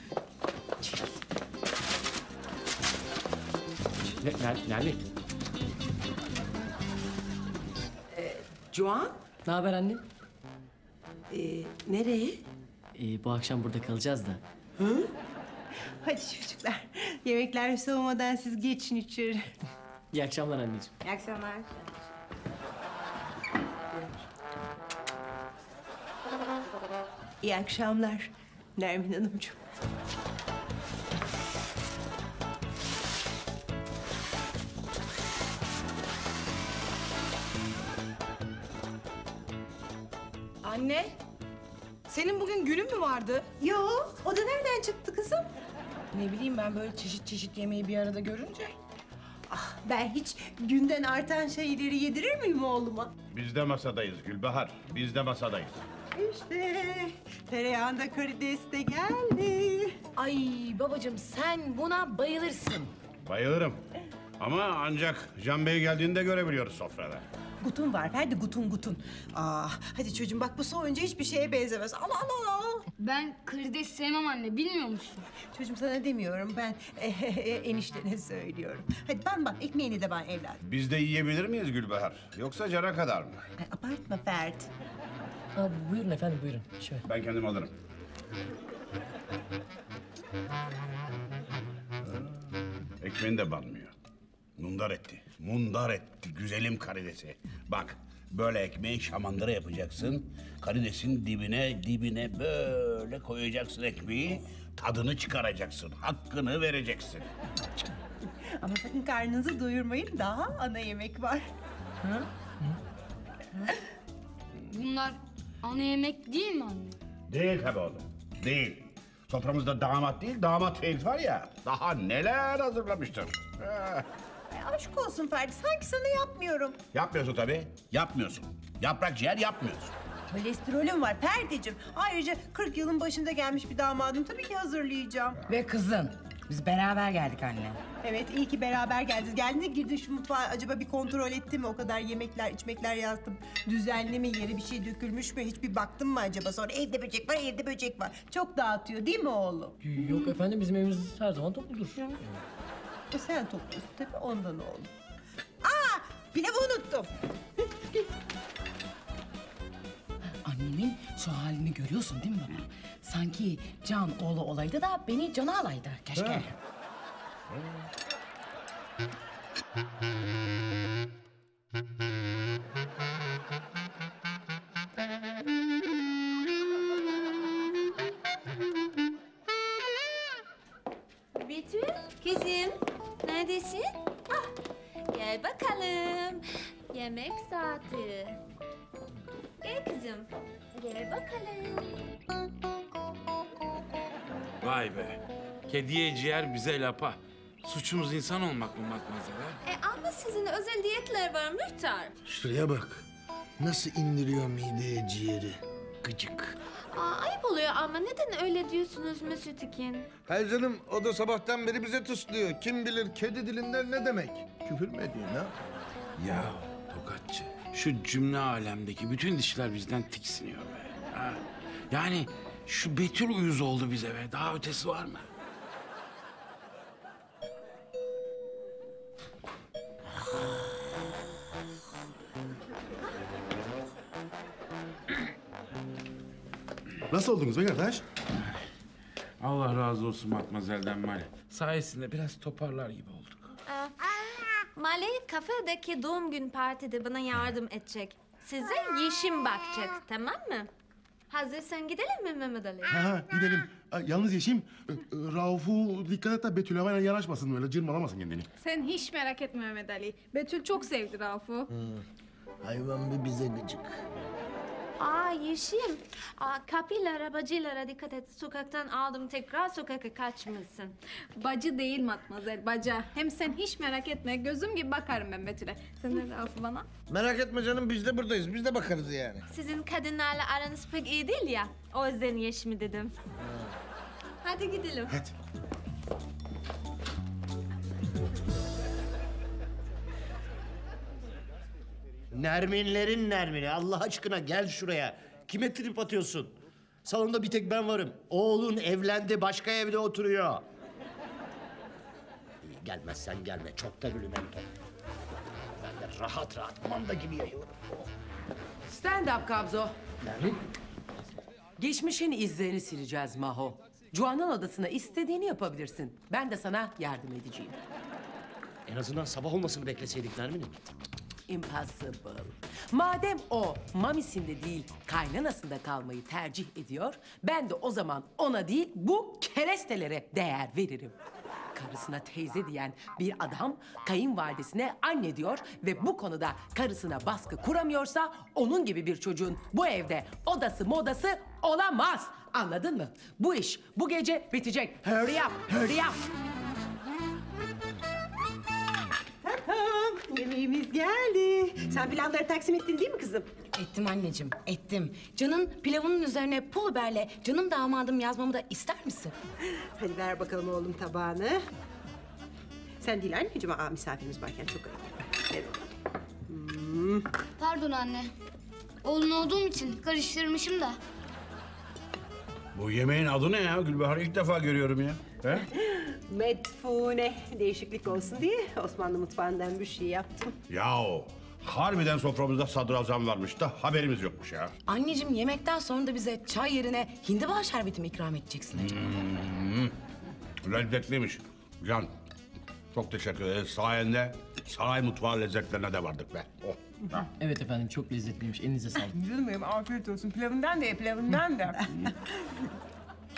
Ne, ne, Nermin? Ee, Joan? Ne haber anne? Ee, nereye? Ee, bu akşam burada kalacağız da. Hı? Hadi çocuklar, yemekler soğumadan siz geçin içeri. İyi akşamlar anneciğim. İyi akşamlar. İyi akşamlar Nermin Hanımcığım. Anne, senin bugün günün mü vardı? Yok, o da nereden çıktı kızım? Ne bileyim ben, böyle çeşit çeşit yemeği bir arada görünce. Ah, ben hiç günden artan şeyleri yedirir miyim oğluma? Biz de masadayız Gülbahar, biz de masadayız. İşte tereyağında karides de geldi. Ay babacığım, sen buna bayılırsın. Bayılırım. Ama ancak Can Bey geldiğinde görebiliyoruz sofrada. Gutun var Ferdi, gutun gutun. Aa, hadi çocuğum bak, bu soğuyunca hiçbir şeye benzemez. Al al al. Ben karides sevmem anne, bilmiyor musun? Çocuğum sana demiyorum, ben e, e, eniştene söylüyorum. Hadi ben bak, ekmeğini de ben evladım. Biz de yiyebilir miyiz Gülbahar? Yoksa cana kadar mı? Ay, abartma Ferdi. Aa, buyurun efendim, buyurun. Şöyle. Ben kendim alırım. Aa, ekmeğini de banmıyor. Mundar etti, mundar etti güzelim karidesi. Bak, Böyle ekmeği şamandıra yapacaksın. Karidesin dibine dibine böyle koyacaksın ekmeği. Tadını çıkaracaksın. Hakkını vereceksin. Ama sakın karnınızı doyurmayın. Daha ana yemek var. Hı? Bunlar ana yemek değil mi anne? Değil tabii oğlum. Değil. Soframızda damat değil, damat Ferit var ya. Daha neler hazırlamıştır. Ay, aşk olsun Ferdi. Sanki sana yapmıyorum. Yapmıyorsun tabii. Yapmıyorsun. Yaprak ciğer yapmıyorsun. Kolesterolüm var Ferdi'cim. Ayrıca kırk yılın başında gelmiş bir damadım. Tabii ki hazırlayacağım. Ve kızın. Biz beraber geldik anne. Evet, iyi ki beraber geldiniz. Geldiğinde girdin şu mutfağa, acaba bir kontrol ettin mi? O kadar yemekler, içmekler yazdım. Düzenli mi, yeri bir şey dökülmüş mü? Hiç bir baktın mı acaba? Sonra evde böcek var, evde böcek var. Çok dağıtıyor değil mi oğlum? Yok efendim, bizim evimiz her zaman topludur. E sen toplusun tabii, ondan oğlum. Aa, pilavı unuttum. Annemin şu halini görüyorsun değil mi baba? Sanki Can oğlu olaydı da beni Can'a alaydı. Keşke. Ha. Betül, kızım. Neredesin? Ah, gel bakalım. Yemek saati. Gel kızım. Gel bakalım. Vay be. Kediye ciğer, bize lapa. Suçumuz insan olmak mı matmazel? E ama sizin özel diyetler var Mühtar. Şuraya bak. Nasıl indiriyor mideye ciğeri? Gıcık. Aa, ayıp oluyor ama neden öyle diyorsunuz Mesut İkin? Hayır canım, o da sabahtan beri bize tıstlıyor. Kim bilir kedi dilinden ne demek? Küfür mü ediyor ne? Ya tokatçı. Şu cümle alemdeki bütün dişler bizden tiksiniyor be. Ha? Yani şu Betül uyuz oldu bize be. Daha ötesi var mı? Nasıl oldunuz be kardeş? Allah razı olsun matmazelden Mali. Sayesinde biraz toparlar gibi olduk. Mali kafedeki doğum gün partide bana yardım edecek. Size Yeşim bakacak, tamam mı? Hazırsan gidelim mi Mehmet Ali? Ha, gidelim. Yalnız Yeşim, Rauf'u dikkat et de Betül'e bana yanaşmasın, böyle cırmalamasın kendini. Sen hiç merak etme Mehmet Ali. Betül çok sevdi Rauf'u. Hayvan bir bize gıcık. Aa Yeşim, Aa, kapılara, bacılara dikkat et. Sokaktan aldım, tekrar sokağa kaçmasın. Bacı değil matmazel, baca. Hem sen hiç merak etme, gözüm gibi bakarım ben Betül'e. Sen de Rauf'u bana. Merak etme canım, biz de buradayız, biz de bakarız yani. Sizin kadınlarla aranız pek iyi değil ya. O yüzden Yeşim'i dedim. Hadi gidelim. Hadi. Nerminlerin Nermini, Allah aşkına gel şuraya. Kime trip atıyorsun? Salonda bir tek ben varım. Oğlun evlendi, başka evde oturuyor. İyi, gelmezsen gelme, çok da gülümento. Ben de rahat rahat manda gibi yayılırım. Stand up Kabzo. Nermin? Geçmişin izlerini sileceğiz Maho. Cuanan Adası'na istediğini yapabilirsin. Ben de sana yardım edeceğim. En azından sabah olmasını bekleseydik Nermin'im. Impossible. Madem o mamisinde değil kaynanasında kalmayı tercih ediyor, ben de o zaman ona değil bu kerestelere değer veririm. Karısına teyze diyen bir adam kayınvalidesine anne diyor ve bu konuda karısına baskı kuramıyorsa onun gibi bir çocuğun bu evde odası modası olamaz. Anladın mı? Bu iş bu gece bitecek. Hurry up, hurry up. Yemeğimiz geldi. Sen pilavları taksim ettin değil mi kızım? Ettim anneciğim, ettim. Can'ın pilavının üzerine pul biberle canım damadım yazmamı da ister misin? Hadi ver bakalım oğlum tabağını. Sen değil anneciğim, aa misafirimiz varken çok ayıp. Hmm. Pardon anne. Oğlun olduğum için karıştırmışım da. Bu yemeğin adı ne ya Gülbahar? İlk defa görüyorum ya. He? Medfune. Değişiklik olsun diye Osmanlı mutfağından bir şey yaptım. Yahu harbiden soframızda sadrazam varmış da haberimiz yokmuş ya. Anneciğim yemekten sonra da bize çay yerine hindiba şerbeti mi ikram edeceksin acaba? Hmm, lezzetliymiş. Can çok teşekkür ederiz. Sayende Saray mutfağı lezzetlerine de vardık be. Oh. Evet efendim, çok lezzetliymiş. Elinize sağlık. Canım benim, afiyet olsun. Pilavından da ye, pilavından da.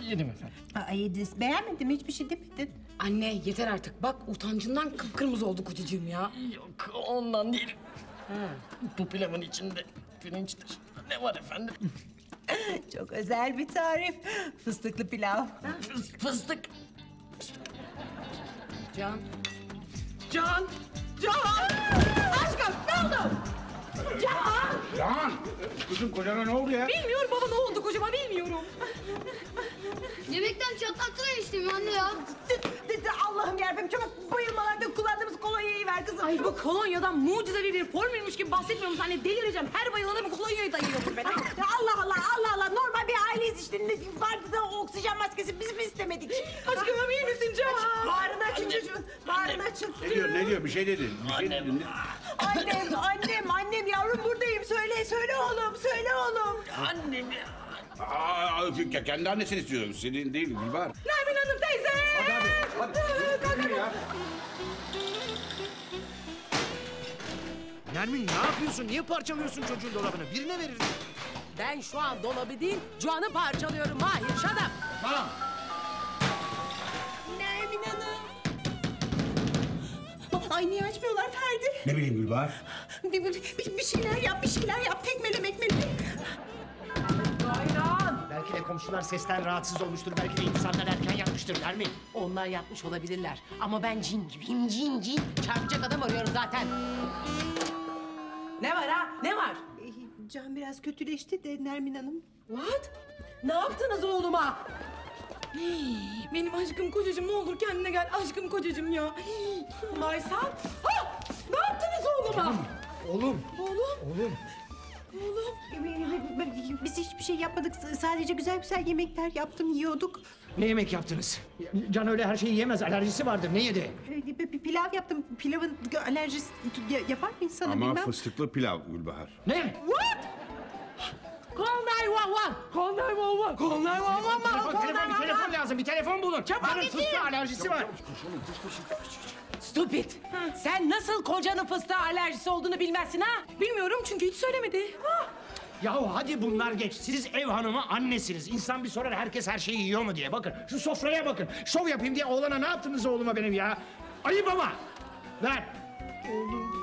Yedim efendim. Aa, yediniz. Beğenmedim, hiçbir şey demedin. Anne, yeter artık. Bak, utancından kıpkırmızı oldu kocacığım ya. Yok, ondan değil. Ha. Bu pilavın içinde pirinç dışında ne var efendim? Çok özel bir tarif. Fıstıklı pilav. Fıstık. Fıstık. Can. Can! Can! Aşkım, ne oldu? Can! Can! Kızım, kocana ne oldu ya? Bilmiyorum baba, ne oldu kocama bilmiyorum. Yemekten çatlattı geçtim anne ya. Allah'ım yarabbim, çabuk bayılmalarda kullandığımız kolonyayı ver kızım. Ay, bu kolonyadan mucizevi bir formülmüş gibi bahsetmiyorum anne, delireceğim. Her bayılanım kolonyayı dayıyordur ben. Allah Allah, Allah Allah, normal bir aileyiz işte. Vardı da oksijen maskesi, biz mi istemedik? Aşkım, iyi misin Can? Bağrını açın çocuğun, bağrını açın. Ne diyor, ne diyor, bir şey dedin? Annem, annem, annem, annem yavrum buradayım. Söyle, söyle oğlum, söyle oğlum. Annem ya. Aa, kendi annesini istiyorum, senin değil Gülbahar. Nermin Hanım teyze! Hadi abi, hadi. Kalk, kalk. Nermin, ne yapıyorsun? Niye parçalıyorsun çocuğun dolabını? Birine verirsin. Ben şu an dolabı değil, Can'ı parçalıyorum Mahir, shut up! Tamam. Nermin Hanım. Ay, niye açmıyorlar Ferdi? Ne bileyim Gülbahar? Bir, bir, bir şeyler yap, bir şeyler yap. Tekmele mekmele. Belki de komşular sesten rahatsız olmuştur. Belki de insanlar erken yatmıştırlar mı? Onlar yatmış olabilirler. Ama ben cin gibiyim, cin cin. Çarpacak adam arıyorum zaten. Ne var ha? Ne var? Ee, Can biraz kötüleşti de Nermin Hanım. What? Ne yaptınız oğluma? Hii, benim aşkım kocacığım, ne olur kendine gel. Aşkım kocacığım ya. Maysal. Ha! Ne yaptınız oğluma? Oğlum. Oğlum. Oğlum. Oğlum, biz hiçbir şey yapmadık. Sadece güzel güzel yemekler yaptım, yiyorduk. Ne yemek yaptınız? Can öyle her şeyi yiyemez, alerjisi vardır. Ne yedi? Pilav yaptım. Pilavın alerjisi yapar mı insana, bilmem. Ama fıstıklı pilav Gülbahar. Ne? What? Call nine one one. Call nine one one. Call nine one one. Bir telefon lazım, bir telefon bulun. Can'ın fıstığı alerjisi var. Stupid! Ha. Sen nasıl kocanın fıstığa alerjisi olduğunu bilmezsin ha? Bilmiyorum çünkü hiç söylemedi. Ha. Yahu hadi bunlar geç. Siz ev hanımı annesiniz. İnsan bir sorar herkes her şeyi yiyor mu diye. Bakın şu sofraya bakın. Şov yapayım diye oğlana ne yaptınız oğluma benim ya? Ayıp ama! Ver! Oğlum.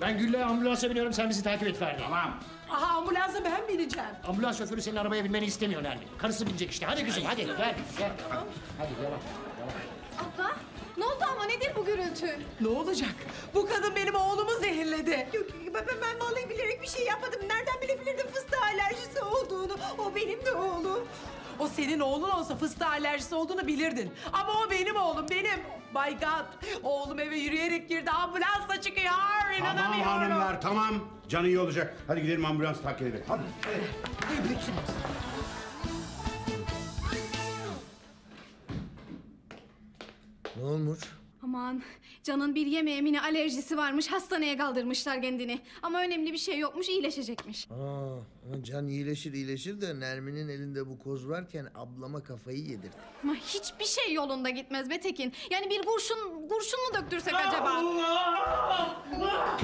Ben Güllü'ye ambulansa biniyorum, sen bizi takip et Ferdi. Tamam. Aha, ambulansa ben bineceğim. Ambulans şoförü senin arabaya binmeni istemiyor Nermin. Karısı binecek işte. Hadi kızım, hadi gel, gel. Tamam. Hadi devam, devam. Abla, ne oldu ama? Nedir bu gürültü? Ne olacak? Bu kadın benim oğlumu zehirledi. Yok, ben, ben vallahi bilerek bir şey yapmadım. Nereden bilebilirdim fıstığa alerjisi olduğunu? O benim de oğlum. O senin oğlun olsa fıstığa alerjisi olduğunu bilirdin. Ama o benim oğlum, benim. Oh my God, oğlum eve yürüyerek girdi, ambulansla çıkıyor. İnanamıyorum. Tamam hanımlar, tamam. Canı iyi olacak. Hadi gidelim ambulans takip edelim. Hadi. Hadi. Ne olmuş? Aman, Can'ın bir yemeğe mine alerjisi varmış, hastaneye kaldırmışlar kendini. Ama önemli bir şey yokmuş, iyileşecekmiş. Aa, Can iyileşir iyileşir de Nermin'in elinde bu koz varken ablama kafayı yedirdi. Ama hiçbir şey yolunda gitmez be Tekin. Yani bir kurşun, kurşun mu döktürsek acaba? Allah! Ne oluyor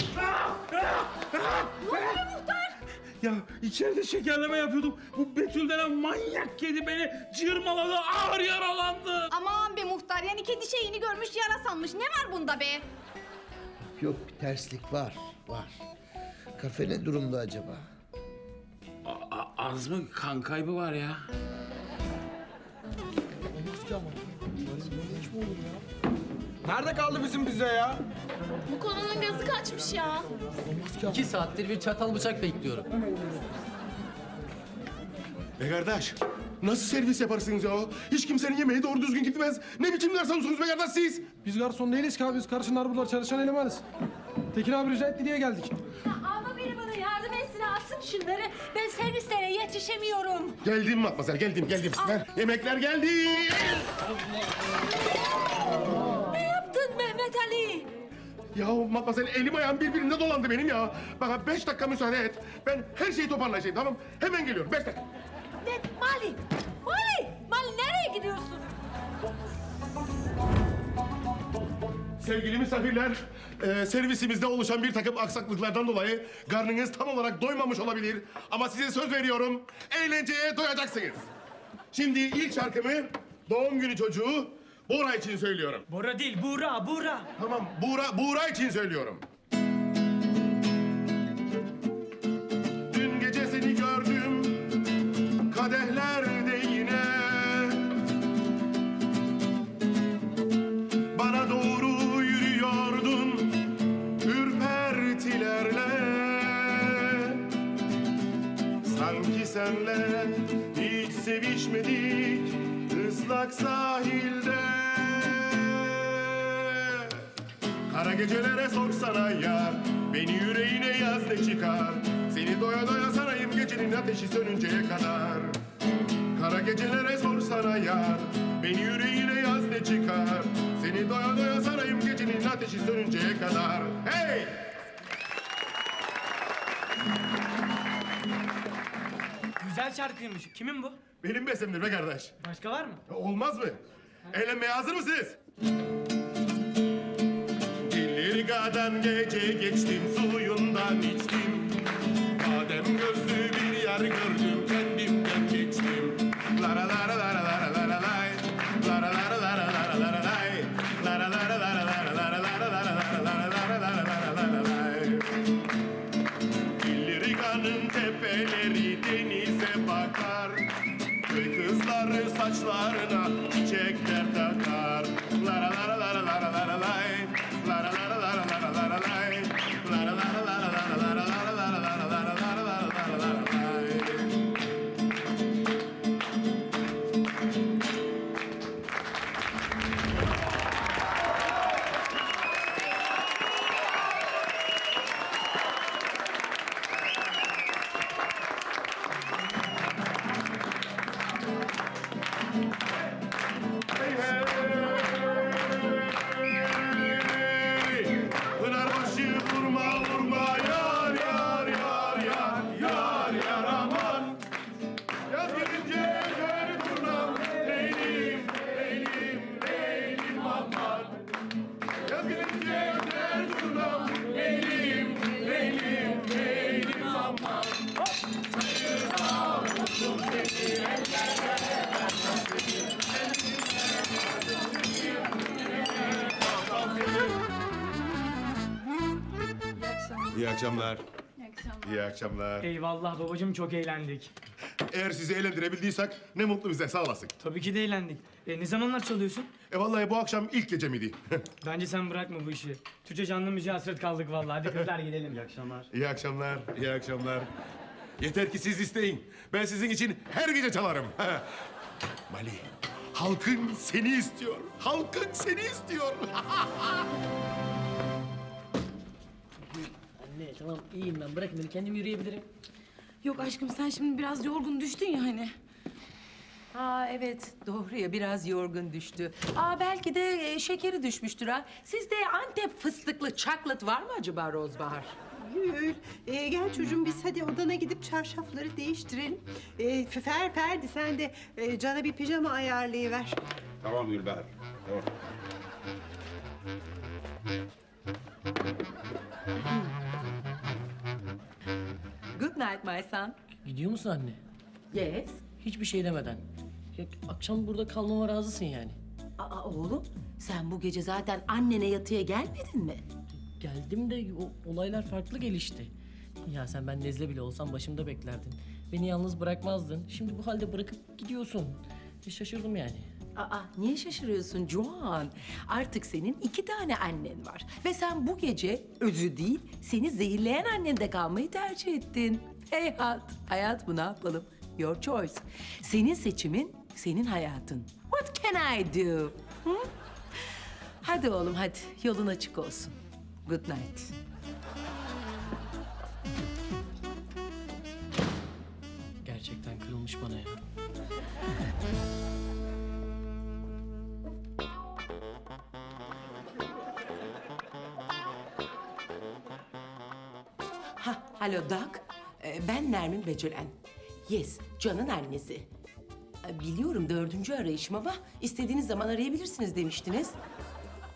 muhtar? Ya içeride şekerleme yapıyordum. Bu Betül denen manyak kedi beni cırmaladı, ağır yaralandı. Aman be muhtar, yani kedi şeyini görmüş yara sanmış. Ne var bunda be? Yok, bir terslik var, var. Kafe ne durumda acaba? A az mı kan kaybı var ya? Nerede kaldı bizim bize ya? Bu konunun gazı kaçmış ya. İki saattir bir çatal bıçak bekliyorum. Be kardeş, nasıl servis yaparsınız ya? Hiç kimsenin yemeği doğru düzgün gitmez. Ne biçim garsonsunuz be kardeş siz? Biz garson değiliz ki abi, biz karşı narburlar çalışan elemanız. Tekin abi rica etti diye geldik. Ama biri bana yardım etsin, alsın şunları. Ben servislere yetişemiyorum. Geldim matmazel, geldim, geldim. Ver, yemekler geldi. Ne yaptın Mehmet Ali? Ya matmazel, elim ayağım birbirinde dolandı benim ya. Bana beş dakika müsaade et. Ben her şeyi toparlayacağım, tamam? Hemen geliyorum, beş dakika. Ne? Mali! Mali! Mali nereye gidiyorsun? Sevgili misafirler, e, servisimizde oluşan bir takım aksaklıklardan dolayı karnınız tam olarak doymamış olabilir. Ama size söz veriyorum, eğlenceye doyacaksınız. Şimdi ilk şarkımı doğum günü çocuğu Bora için söylüyorum. Bora değil, Buğra, Buğra. Tamam, Buğra, Buğra için söylüyorum. Dün gece seni gördüm, kadehlerde yine. Bana doğru yürüyordun, ürpertilerle. Sanki senle hiç sevişmedik, ıslak sahilde. Kara gecelere sorsana yar, beni yüreğine yaz ne çıkar? Seni doya doya sarayım gecenin ateşi sönünceye kadar. Kara gecelere sorsana yar, beni yüreğine yaz ne çıkar? Seni doya doya sarayım gecenin ateşi sönünceye kadar. Hey! Güzel şarkıymış. Kimin bu? Benim besimdir be kardeş. Başka var mı? Olmaz mı? Ha. Eğlenmeye hazır mısınız? Dilirgadan gece geçtim, suyundan içtim. Badem gözlü bir yer gördüm, kendimden geçtim. Lara lara lara lara lara lay. Lara lara lara lara lara lay. Lara lara lara lara lara lara lara lara lara lara lara lay. Dilirganın tepeleri denize bakar. Kızları saçlarına çiçekler takar. Lara lara lara lara lara lay. Lara lara lara lara lara lay. Lara lara lara lara lara lara lara lara lara lara lara lara lay. İyi akşamlar. İyi akşamlar. İyi akşamlar. Eyvallah babacığım, çok eğlendik. Eğer sizi eğlendirebildiysek ne mutlu bize, sağ olasın. Tabii ki de eğlendik. E, ne zamanlar çalıyorsun? E vallahi bu akşam ilk gece miydi? Bence sen bırakma bu işi. Türkçe canlı müziğe hasret kaldık vallahi. Hadi kızlar gidelim. İyi akşamlar. İyi akşamlar. İyi akşamlar. Yeter ki siz isteyin. Ben sizin için her gece çalarım. Mali, halkın seni istiyor. Halkın seni istiyor. Ne, tamam iyiyim ben, bırakın beni, kendim yürüyebilirim. Yok aşkım, sen şimdi biraz yorgun düştün ya hani. Aa evet, doğru ya, biraz yorgun düştü. Aa belki de e, şekeri düşmüştür ha. Sizde Antep fıstıklı chocolate var mı acaba Rozbahar? Gül, ee, gel çocuğum, biz hadi odana gidip çarşafları değiştirelim. Ee, fer Ferdi sen de e, Can'a bir pijama ayarlayıver. Tamam Gülbahar, tamam. Night my son. Gidiyor musun anne? Yes. Hiçbir şey demeden. Ya, akşam burada kalmama razısın yani. Aa oğlum, sen bu gece zaten annene yatıya gelmedin mi? Geldim de o, olaylar farklı gelişti. Ya sen, ben nezle bile olsam başımda beklerdin. Beni yalnız bırakmazdın. Şimdi bu halde bırakıp gidiyorsun. E, şaşırdım yani. Aa, niye şaşırıyorsun Cuhan? Artık senin iki tane annen var. Ve sen bu gece özü değil, seni zehirleyen annende kalmayı tercih ettin. Hayat, hayat bu, ne yapalım? Your choice. Senin seçimin, senin hayatın. What can I do? Hı? Hadi oğlum, hadi. Yolun açık olsun. Good night. Gerçekten kırılmış bana ya. Alo Doug, ben Nermin Becülen. Yes, Can'ın annesi. Biliyorum dördüncü arayışım ama istediğiniz zaman arayabilirsiniz demiştiniz.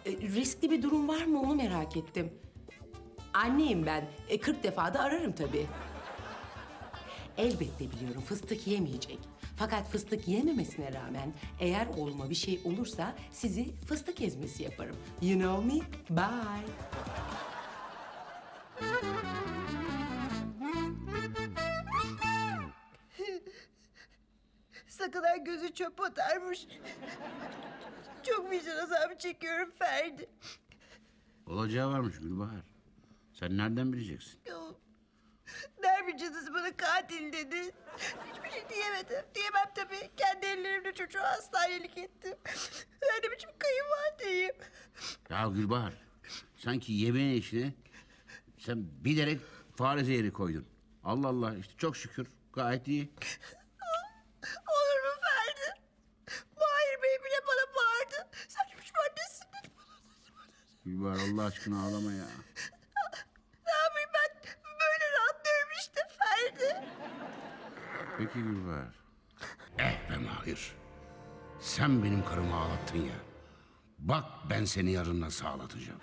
E, riskli bir durum var mı onu merak ettim. Anneyim ben. E, kırk defa da ararım tabii. Elbette biliyorum fıstık yemeyecek. Fakat fıstık yememesine rağmen eğer oğluma bir şey olursa sizi fıstık ezmesi yaparım. You know me? Bye. Sakılar gözü çöpe atarmış. Çok vicdan azabı çekiyorum Ferdi. Olacağı varmış Gülbahar. Sen nereden bileceksin? Derbiçiniz bana katil dedi. Hiçbir şey diyemedim. Diyemem tabii. Kendi ellerimle çocuğu hastanelik ettim. Öyle biçim kayınvalideyim. Ya Gülbahar, sanki yemeğin içine sen bilerek fare zehri koydun. Allah Allah, işte çok şükür gayet iyi. Olur mu Ferdi? Mahir Bey bile bana bağırdı. Sen de biçim annesin dedi. Gülbahar Allah aşkına ağlama ya. Peki Gülbahar. Eh be Mahir. Sen benim karımı ağlattın ya. Bak ben seni yarın nasıl ağlatacağım.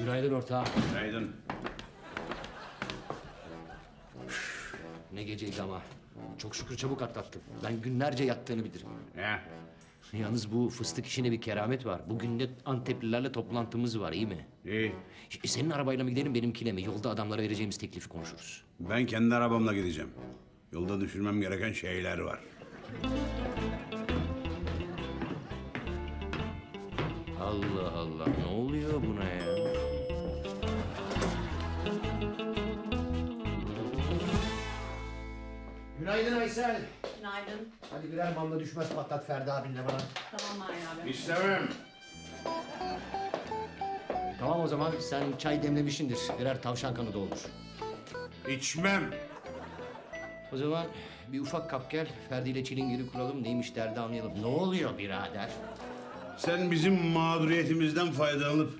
Günaydın ortağım. Günaydın. Üf, ne geceydi ama. Çok şükür çabuk atlattım. Ben günlerce yattığını bilirim. He. Yalnız bu fıstık işine bir keramet var. Bugün de Anteplilerle toplantımız var, iyi mi? İyi. Senin arabayla mı gidelim, benimkine mi? Yolda adamlara vereceğimiz teklifi konuşuruz. Ben kendi arabamla gideceğim. Yolda düşünmem gereken şeyler var. Allah Allah, ne oluyor buna ya? Günaydın Aysel. Günaydın. Hadi birer banda düşmez patlat Ferdi abinle bana. Tamam abi. İstemem. Tamam o zaman sen çay demlemişsindir. Birer tavşan kanı da olur. İçmem. O zaman bir ufak kap gel. Ferdi ile çilingiri kuralım. Neymiş derdi anlayalım. Ne oluyor birader? Sen bizim mağduriyetimizden faydalanıp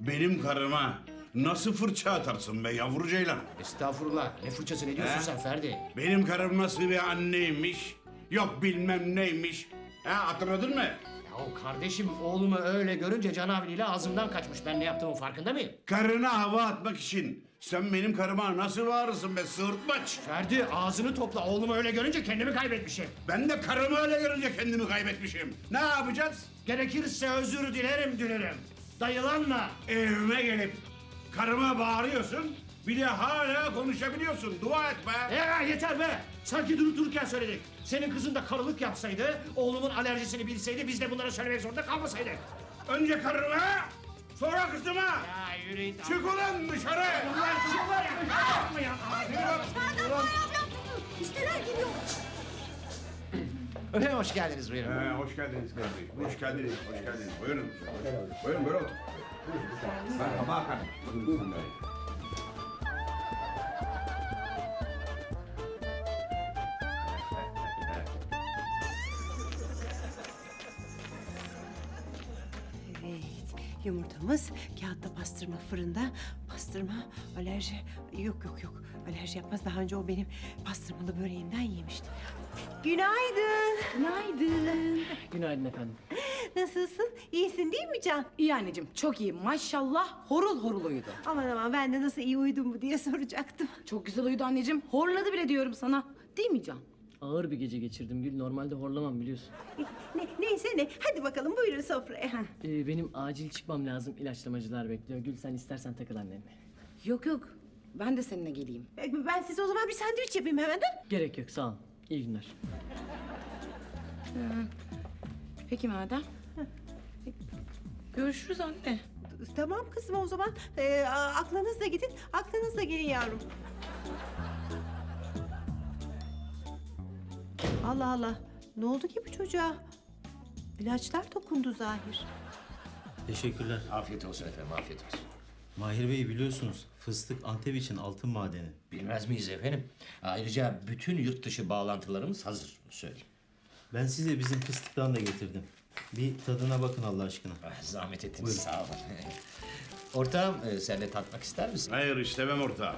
benim karıma nasıl fırça atarsın be yavru ceylan? Estağfurullah. Ne fırçası, ne diyorsun He? sen Ferdi? Benim karım nasıl bir anneymiş, yok bilmem neymiş. Ha, hatırladın mı? Ya kardeşim oğlumu öyle görünce canavliyle ağzımdan kaçmış. Ben ne yaptığımın farkında mıyım? Karına hava atmak için sen benim karıma nasıl bağırırsın be sığırtmaç? Ferdi ağzını topla. Oğlumu öyle görünce kendimi kaybetmişim. Ben de karımı öyle görünce kendimi kaybetmişim. Ne yapacağız? Gerekirse özür dilerim dilerim. Dayılanma. Evime gelip karıma bağırıyorsun, bir de hala konuşabiliyorsun. Dua et be. Ee, yeter be. Sanki durup dururken söyledik. Senin kızın da karılık yapsaydı, oğlumun alerjisini bilseydi biz de bunlara söylemek zorunda kalmasaydık. Önce karıma, sonra kızıma. Ya yürü. Çık ulan dışarı. Ulan çık ulan. Yapma ya. Müşteriler geliyor. Öyle hoş geldiniz buyurun. Ee, hoş geldiniz kardeşim. Hoş geldiniz. Hoş geldiniz. Buyurun. Buyurun böyle otur. Merhaba kardeşim. Evet, yumurtamız kağıtta pastırma fırında. Pastırma alerji yok yok yok alerji yapmaz. Daha önce o benim pastırmalı böreğimden yemişti. Günaydın. Günaydın. Günaydın efendim. Nasılsın? İyisin değil mi Can? İyi anneciğim, çok iyi. Maşallah horul horul uyudu. Aman aman, ben de nasıl iyi uyudun mu diye soracaktım. Çok güzel uyudu anneciğim. Horladı bile diyorum sana. Değil mi Can? Ağır bir gece geçirdim Gül. Normalde horlamam biliyorsun. Ne, neyse ne. Hadi bakalım buyurun sofraya. Ee, benim acil çıkmam lazım. İlaçlamacılar bekliyor. Gül sen istersen takıl annemle. Yok yok. Ben de seninle geleyim. Ben size o zaman bir sandviç yapayım hemen de. Gerek yok sağ ol. İyi günler. Peki madem. Görüşürüz anne. Tamam kızım o zaman e, aklınızla gidin, aklınızla gelin yavrum. Allah Allah, ne oldu ki bu çocuğa? İlaçlar dokundu zahir. Teşekkürler. Afiyet olsun efendim, afiyet olsun. Mahir Bey biliyorsunuz fıstık Antep için altın madeni. Bilmez miyiz efendim? Ayrıca bütün yurt dışı bağlantılarımız hazır, söyleyeyim. Ben size bizim fıstıktan da getirdim. Bir tadına bakın Allah aşkına. Ah, zahmet ettiniz. Buyurun. Sağ olun. Ortağım, e, sen de tatmak ister misin? Hayır, istemem ortağım.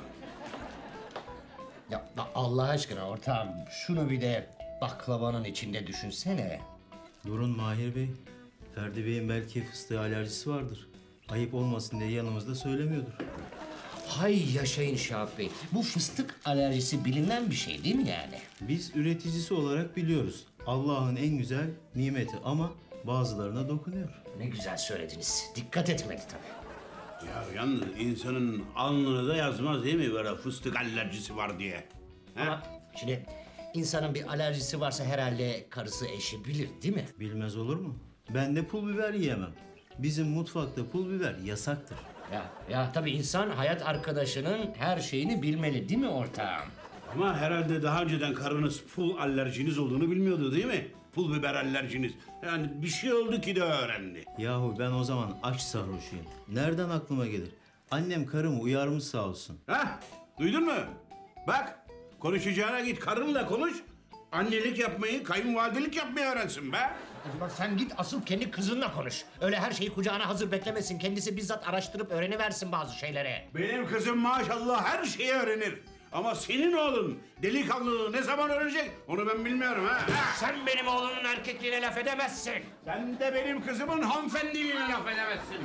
Ya Allah aşkına ortağım, şunu bir de baklavanın içinde düşünsene. Durun Mahir Bey, Ferdi Bey'in belki fıstığı alerjisi vardır. Ayıp olmasın diye yanımızda söylemiyordur. Hay yaşayın Şahap Bey, bu fıstık alerjisi bilinen bir şey değil mi yani? Biz üreticisi olarak biliyoruz. Allah'ın en güzel nimeti ama bazılarına dokunuyor. Ne güzel söylediniz, dikkat etmedi tabii. Ya yalnız insanın alnını da yazmaz değil mi böyle fıstık alerjisi var diye? He? Ama şimdi insanın bir alerjisi varsa herhalde karısı eşi bilir değil mi? Bilmez olur mu? Ben de pul biber yiyemem. Bizim mutfakta pul biber yasaktır. Ya, ya tabii insan hayat arkadaşının her şeyini bilmeli değil mi ortağım? Ama herhalde daha önceden karınız pul alerjiniz olduğunu bilmiyordu değil mi? Pul biber alerjiniz. Yani bir şey oldu ki de öğrendi. Yahu ben o zaman aç sarhoşuyum. Nereden aklıma gelir? Annem karımı uyarmış sağ olsun. Hah, duydun mu? Bak, konuşacağına git karınla konuş. Annelik yapmayı, kayınvalidelik yapmayı öğrensin be. Bak sen git asıl kendi kızınla konuş. Öyle her şeyi kucağına hazır beklemesin. Kendisi bizzat araştırıp öğreniversin bazı şeylere. Benim kızım maşallah her şeyi öğrenir. Ama senin oğlun delikanlılığı ne zaman öğrenecek onu ben bilmiyorum ha. Sen benim oğlunun erkekliğine laf edemezsin. Sen de benim kızımın hanımefendiliğine laf edemezsin.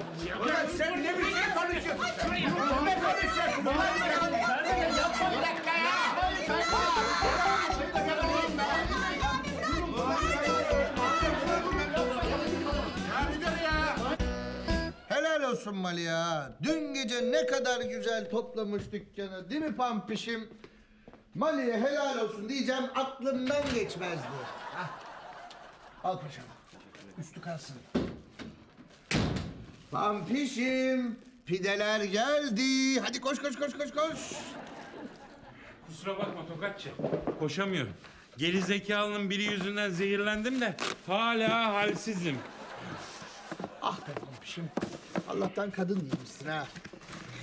Ulan sen ne biçim konuşuyorsun? Ne konuşuyorsun? Bir dakika ya. Helal olsun Mali ya. Dün gece ne kadar güzel toplamış dükkanı değil mi Pampişim? Mali'ye helal olsun diyeceğim aklımdan geçmezdi. Hah. Al paşam. Üstü kalsın. Pampişim, pideler geldi. Hadi koş koş koş koş koş. Kusura bakma Tokatçı. Koşamıyorum. Gerizekalının biri yüzünden zehirlendim de hala halsizim. Ah be Pampişim. Allah'tan kadın değilmişsin ha.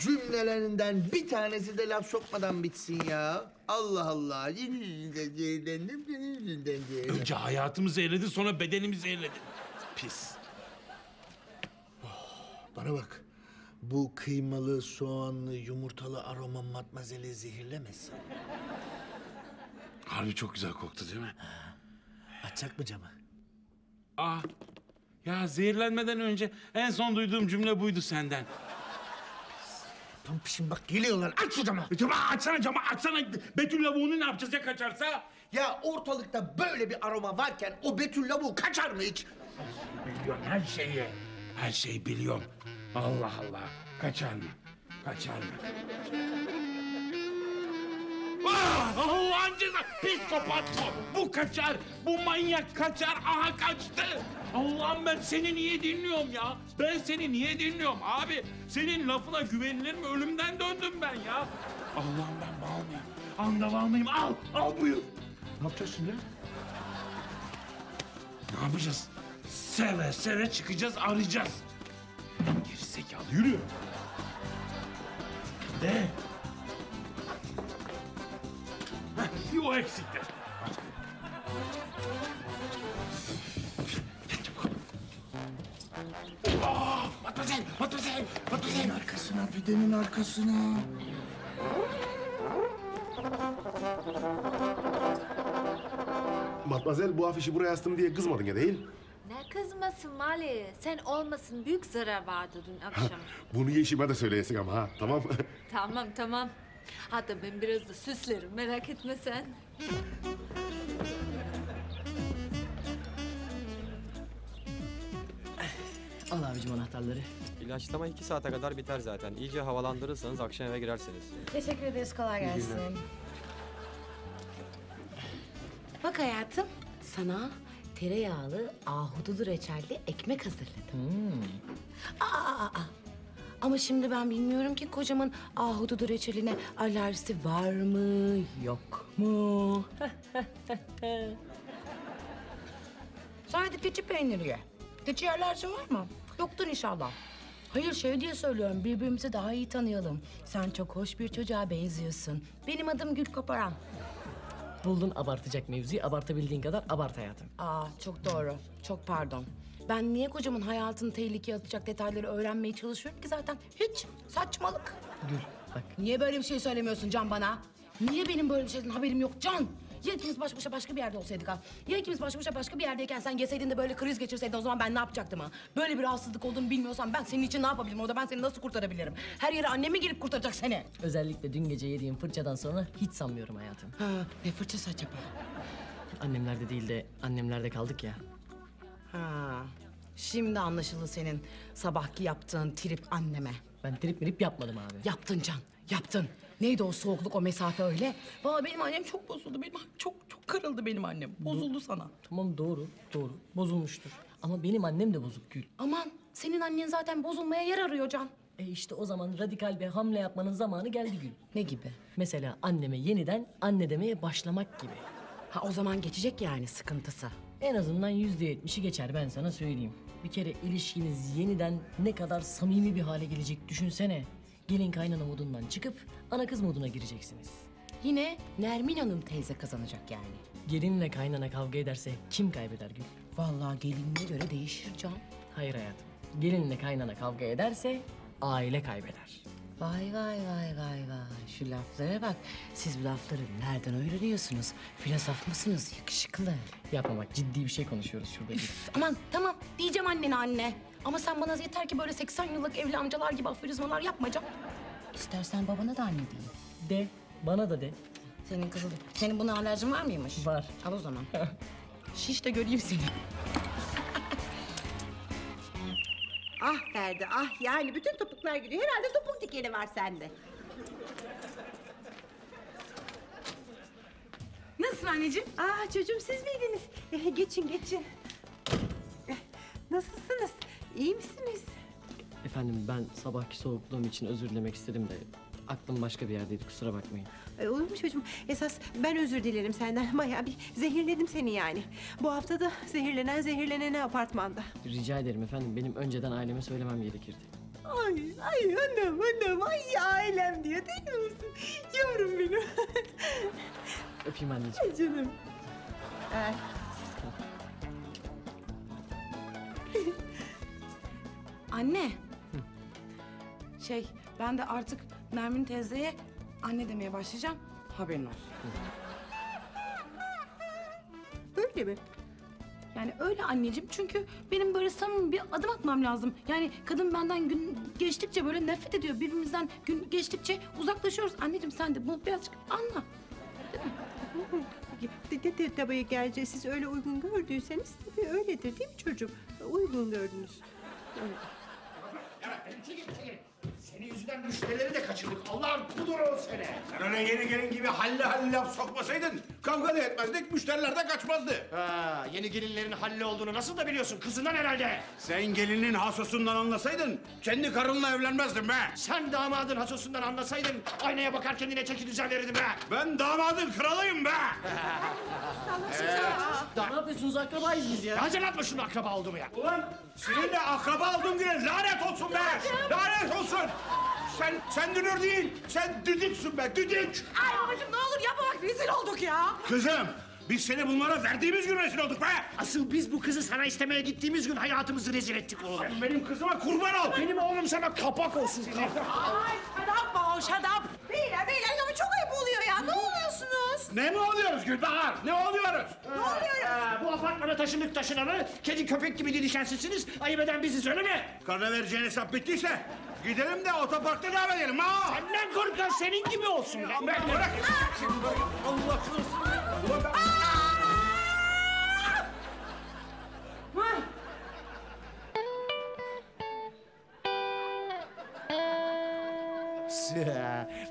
Cümlelerinden bir tanesi de laf sokmadan bitsin ya. Allah Allah. Önce hayatımızı eğledin, sonra bedenimizi eğledin. Pis. Oh, bana bak. Bu kıymalı, soğanlı, yumurtalı aroma matmazeli zehirlemesin. Harbi çok güzel koktu değil mi? Ha. Açacak mı camı? Ah. Ya zehirlenmeden önce en son duyduğum cümle buydu senden. Pampişim bak geliyorlar, aç şu camı. Açsana camı, açsana. Betül lavuğunu ne yapacağız ya kaçarsa? Ya ortalıkta böyle bir aroma varken o Betül lavuğu kaçar mı hiç? Her şeyi biliyorum, her şeyi. Her şeyi biliyorum. Allah Allah, kaçar mı? Kaçar mı? Allah'ın cezası, psikopat bu. Bu kaçar, bu manyak kaçar, aha kaçtı. Allah'ım ben seni niye dinliyorum ya? Ben seni niye dinliyorum abi? Senin lafına güvenilir mi? Ölümden döndüm ben ya. Allah'ım ben mal mıyım? Andaval mıyım? Al, al buyur. Ne yapacaksın ya? Ne yapacağız? Seve seve çıkacağız, arayacağız. Gerizekalı yürü. De. Heh, bir o eksiktir. Oh, Matmazel, Matmazel, Matmazel! Arkasına, pidenin arkasına. Matmazel, bu afişi buraya astım diye kızmadın ya değil? Ne kızmasın Mali? Sen olmasın, büyük zarar vardı dün akşam. Ha, bunu yeşime de söyleyesin ama ha, tamam? Tamam, tamam. Hatta ben biraz da süslerim, merak etme sen. Al abicim anahtarları. İlaçlama iki saate kadar biter zaten. İyice havalandırırsanız akşam eve girersiniz. Teşekkür ederiz, kolay gelsin. Bak hayatım, sana tereyağlı, ahudulu reçelli ekmek hazırladım. Hmm. Aa, aa, aa. Ama şimdi ben bilmiyorum ki kocamın ahudulu reçeline alerjisi var mı, yok mu? Sen de keçi peyniri ye. Keçi alerjisi var mı? Yoktur inşallah. Hayır şey diye söylüyorum, birbirimizi daha iyi tanıyalım. Sen çok hoş bir çocuğa benziyorsun. Benim adım Gül Koparan. Buldun abartacak mevzuyu, abartabildiğin kadar abart hayatım. Aa çok doğru, çok pardon. Ben niye kocamın hayatını tehlikeye atacak detayları öğrenmeye çalışıyorum ki zaten? Hiç. Saçmalık. Gül bak. Niye böyle bir şey söylemiyorsun Can bana? Niye benim böyle bir şeyden haberim yok Can? Ya ikimiz baş başa başka bir yerde olsaydık ha? Ya ikimiz baş başa başka bir yerdeyken sen yeseydin de böyle kriz geçirseydin, o zaman ben ne yapacaktım ha? Böyle bir rahatsızlık olduğunu bilmiyorsam ben senin için ne yapabilirim? Orada ben seni nasıl kurtarabilirim? Her yere annemi gelip kurtaracak seni. Özellikle dün gece yediğim fırçadan sonra hiç sanmıyorum hayatım. Ha, ne fırçası acaba? Annemlerde değil de annemlerde kaldık ya. Ha, şimdi anlaşıldı senin sabahki yaptığın trip anneme. Ben trip mirip yapmadım abi. Yaptın Can, yaptın. Neydi o soğukluk, o mesafe öyle? Vallahi benim annem çok bozuldu, benim çok çok kırıldı benim annem. Bozuldu Do sana. Tamam, doğru, doğru. Bozulmuştur. Ama benim annem de bozuk Gül. Aman, senin annen zaten bozulmaya yer arıyor Can. E işte o zaman radikal bir hamle yapmanın zamanı geldi Gül. Ne gibi? Mesela anneme yeniden anne demeye başlamak gibi. Ha, o zaman geçecek yani sıkıntısı. En azından yüzde yetmişi geçer, ben sana söyleyeyim. Bir kere ilişkiniz yeniden ne kadar samimi bir hale gelecek düşünsene. Gelin kaynana modundan çıkıp ana kız moduna gireceksiniz. Yine Nermin Hanım teyze kazanacak yani. Gelinle kaynana kavga ederse kim kaybeder Gül? Vallahi gelinine göre değişir Can. Hayır hayatım. Gelinle kaynana kavga ederse aile kaybeder. Vay vay vay vay vay. Şu laflara bak. Siz bu lafları nereden öğreniyorsunuz? Filozof musunuz? Yakışıklı. Yapma bak, ciddi bir şey konuşuyoruz şurada. Üf, aman tamam diyeceğim annene anne. Ama sen bana yeter ki böyle seksen yıllık evli amcalar gibi aforizmalar yapmayacağım. İstersen babana da anne diyeyim. De, bana da de. Senin kızıl, senin buna alerjin var mıymış? Var. Al o zaman. Şiş de göreyim seni. Ah Ferdi, ah yani bütün topuklar gidiyor. Herhalde topuk dikeni var sende. Nasılsın anneciğim? Ah çocuğum siz miydiniz? Ee, geçin, geçin. Nasılsınız? İyi misiniz? Efendim ben sabahki soğukluğum için özür dilemek istedim de aklım başka bir yerdeydi, kusura bakmayın. Ee, olur mu çocuğum? Esas ben özür dilerim senden. Bayağı bir zehirledim seni yani. Bu hafta da zehirlenen zehirlenene apartmanda. Rica ederim efendim, benim önceden aileme söylemem gerekirdi. Ay, ay anam anam, ay ailem diyor değil misin? Yavrum benim. Öpeyim anneciğim. Ay canım. Ay. Anne. Hı. Şey, ben de artık Nermin teyzeye anne demeye başlayacağım. Haberin olsun. Öyle mi? Yani öyle anneciğim, çünkü benim böyle samimi bir adım atmam lazım. Yani kadın benden gün geçtikçe böyle nefret ediyor. Birbirimizden gün geçtikçe uzaklaşıyoruz. Anneciğim sen de bunu birazcık anla. Değil mi? Tabii geleceğiz. Siz öyle uygun gördüyseniz tabii öyledir değil mi çocuğum? Uygun gördünüz. Evet. Ya ben çekil çekil. Senin yüzünden müşterileri de kaçırdık. Allah'ım budur o sene. Sen öyle yeni gelin gibi halli halli laf sokmasaydın kavga da etmezdik, müşteriler de kaçmazdı. Ha, yeni gelinlerin halli olduğunu nasıl da biliyorsun? Kızından herhalde. Sen gelinin hasosundan anlasaydın kendi karınla evlenmezdin be. Sen damadın hasosundan anlasaydın aynaya bakar kendine çeki düzen verirdin be. Ben damadın kralıyım be. Evet. Da, ne yapıyorsunuz? Akrabayız biz ya. Hacan atma şunu, akraba olduğumu ya. Ulan senin de akraba olduğun güne lanet olsun be. Lanet olsun. Sen, sen dünür değil, sen düdüksun be, düdük! Ay babacığım ne olur yapma bak, rezil olduk ya! Kızım, biz seni bunlara verdiğimiz gün rezil olduk be! Asıl biz bu kızı sana istemeye gittiğimiz gün hayatımızı rezil ettik oğlum. Sen benim kızıma kurban ol! Benim oğlum sana kapak olsun! Ay, shut up baba, shut up! Beyler, beyler ama çok ayıp oluyor ya, ne oluyorsunuz? Ne mi oluyoruz Gülbahar, ne oluyoruz? Ne ee, oluyoruz? E, bu apartmana taşındık taşınalı, kedi köpek gibi didişensizsiniz, ayıp eden biziz öyle mi? Karına vereceğin hesap bittiyse... Gidelim de otoparkta devam edelim ha! Senden korkan senin gibi olsun lan! Ben, ben bırak! Şimdi bırak! Allah kırsın! Vay!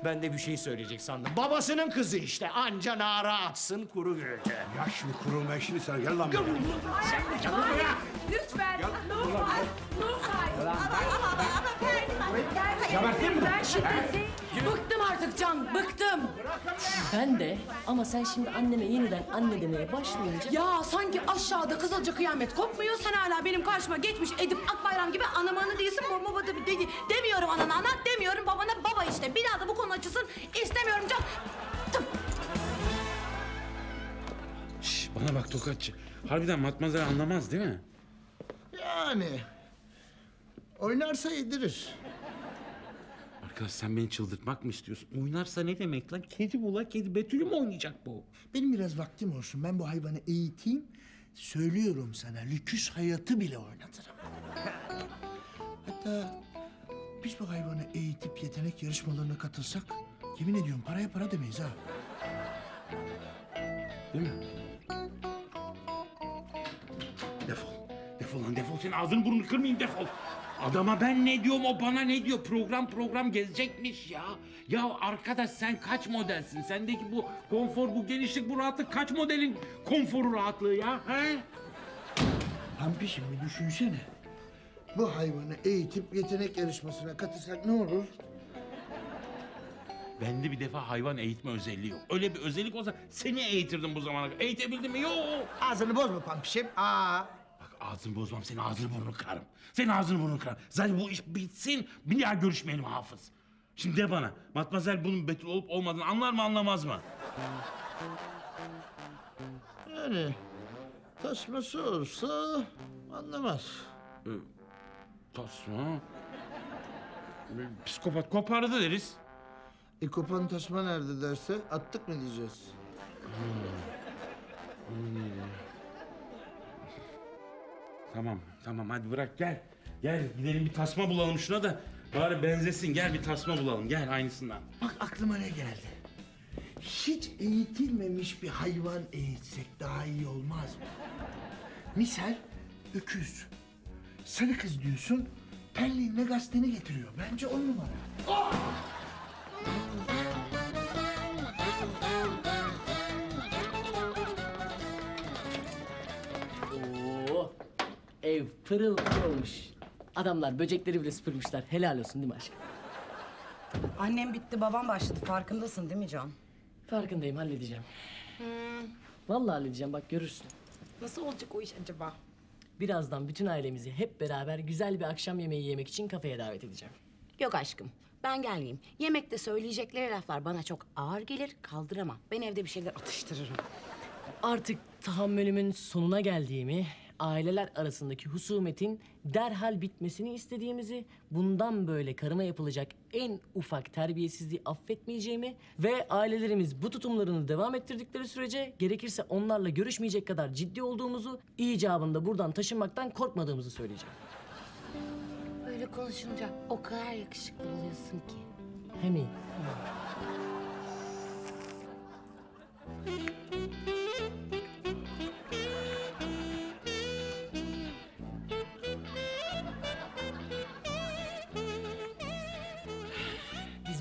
Ben de bir şey söyleyecek sandım. Babasının kızı işte. Anca nara atsın kuru gürültü. Ya şimdi kuru meşini sen gel lan buraya. Sen de gel buraya! Lütfen! Nurfay! Nurfay! Ama ama ama! Gebertin mi? Ben şiddeti... Bıktım artık Can, bıktım. Ben de ama sen şimdi anneme yeniden anne demeye başlayınca... Ya sanki aşağıda Kızılca kıyamet kopmuyor. Sen hala benim karşıma geçmiş Edip Akbayram gibi anam anı değilsin, babam baba dedi. Demiyorum anana ana, demiyorum babana baba işte. Bir daha da bu konu açılsın istemiyorum Can. Şşş bana bak tokatçı. Harbiden matmazel anlamaz değil mi? Yani. Oynarsa yedirir. Arkadaş sen beni çıldırtmak mı istiyorsun? Oynarsa ne demek lan? Kedi bula kedi. Betül'ü mü oynayacak bu? Benim biraz vaktim olsun. Ben bu hayvanı eğiteyim. Söylüyorum sana, lüküs hayatı bile oynatırım. Hatta biz bu hayvanı eğitip yetenek yarışmalarına katılsak... yemin ediyorum paraya para demeyiz ha. Değil mi? Defol. Defol lan defol. Senin ağzını burnunu kırmayayım defol. Adama ben ne diyorum, o bana ne diyor? Program program gezecekmiş ya. Ya arkadaş sen kaç modelsin? Sendeki bu konfor, bu genişlik, bu rahatlık kaç modelin konforu, rahatlığı ya? He? Pampişim bir düşünsene. Bu hayvanı eğitip yetenek yarışmasına katılsak ne olur? Bende bir defa hayvan eğitme özelliği yok. Öyle bir özellik olsa seni eğitirdim bu zamana kadar. Eğitebildim mi? Yok. Ağzını bozma Pampişim. Aa. Ağzını bozmam, senin ağzını burnunu kırarım. Senin ağzını burnunu kırarım. Zaten bu iş bitsin, bir daha görüşmeyelim Hafız. Şimdi de bana, matmazel bunun Betül olup olmadığını anlar mı, anlamaz mı? Yani tasması olursa anlamaz. Ee, tasma? Psikopat kopardı deriz. E kopan tasma nerede derse attık mı diyeceğiz? Hmm. Hmm. Tamam, tamam. Hadi bırak, gel. Gel, gidelim bir tasma bulalım şuna da. Bari benzesin, gel bir tasma bulalım. Gel, aynısından. Bak aklıma ne geldi? Hiç eğitilmemiş bir hayvan eğitsek daha iyi olmaz mı? Misal, öküz. Sarı kız diyorsun, penliğinle gazeteni getiriyor. Bence on numara. Oh! Ev pırıl pırıl olmuş. Adamlar böcekleri bile süpürmüşler. Helal olsun değil mi aşkım? Annem bitti, babam başladı. Farkındasın değil mi Can? Farkındayım, halledeceğim. Hmm. Vallahi halledeceğim, bak görürsün. Nasıl olacak o iş acaba? Birazdan bütün ailemizi hep beraber güzel bir akşam yemeği yemek için kafeye davet edeceğim. Yok aşkım, ben gelmeyeyim. Yemekte söyleyecekleri laflar bana çok ağır gelir, kaldıramam. Ben evde bir şeyler atıştırırım. Artık tahammülümün sonuna geldiğimi... aileler arasındaki husumetin derhal bitmesini istediğimizi, bundan böyle karıma yapılacak en ufak terbiyesizliği affetmeyeceğimi ve ailelerimiz bu tutumlarını devam ettirdikleri sürece gerekirse onlarla görüşmeyecek kadar ciddi olduğumuzu, icabında buradan taşınmaktan korkmadığımızı söyleyeceğim. Böyle konuşunca o kadar yakışıklı oluyorsun ki. Hem iyi.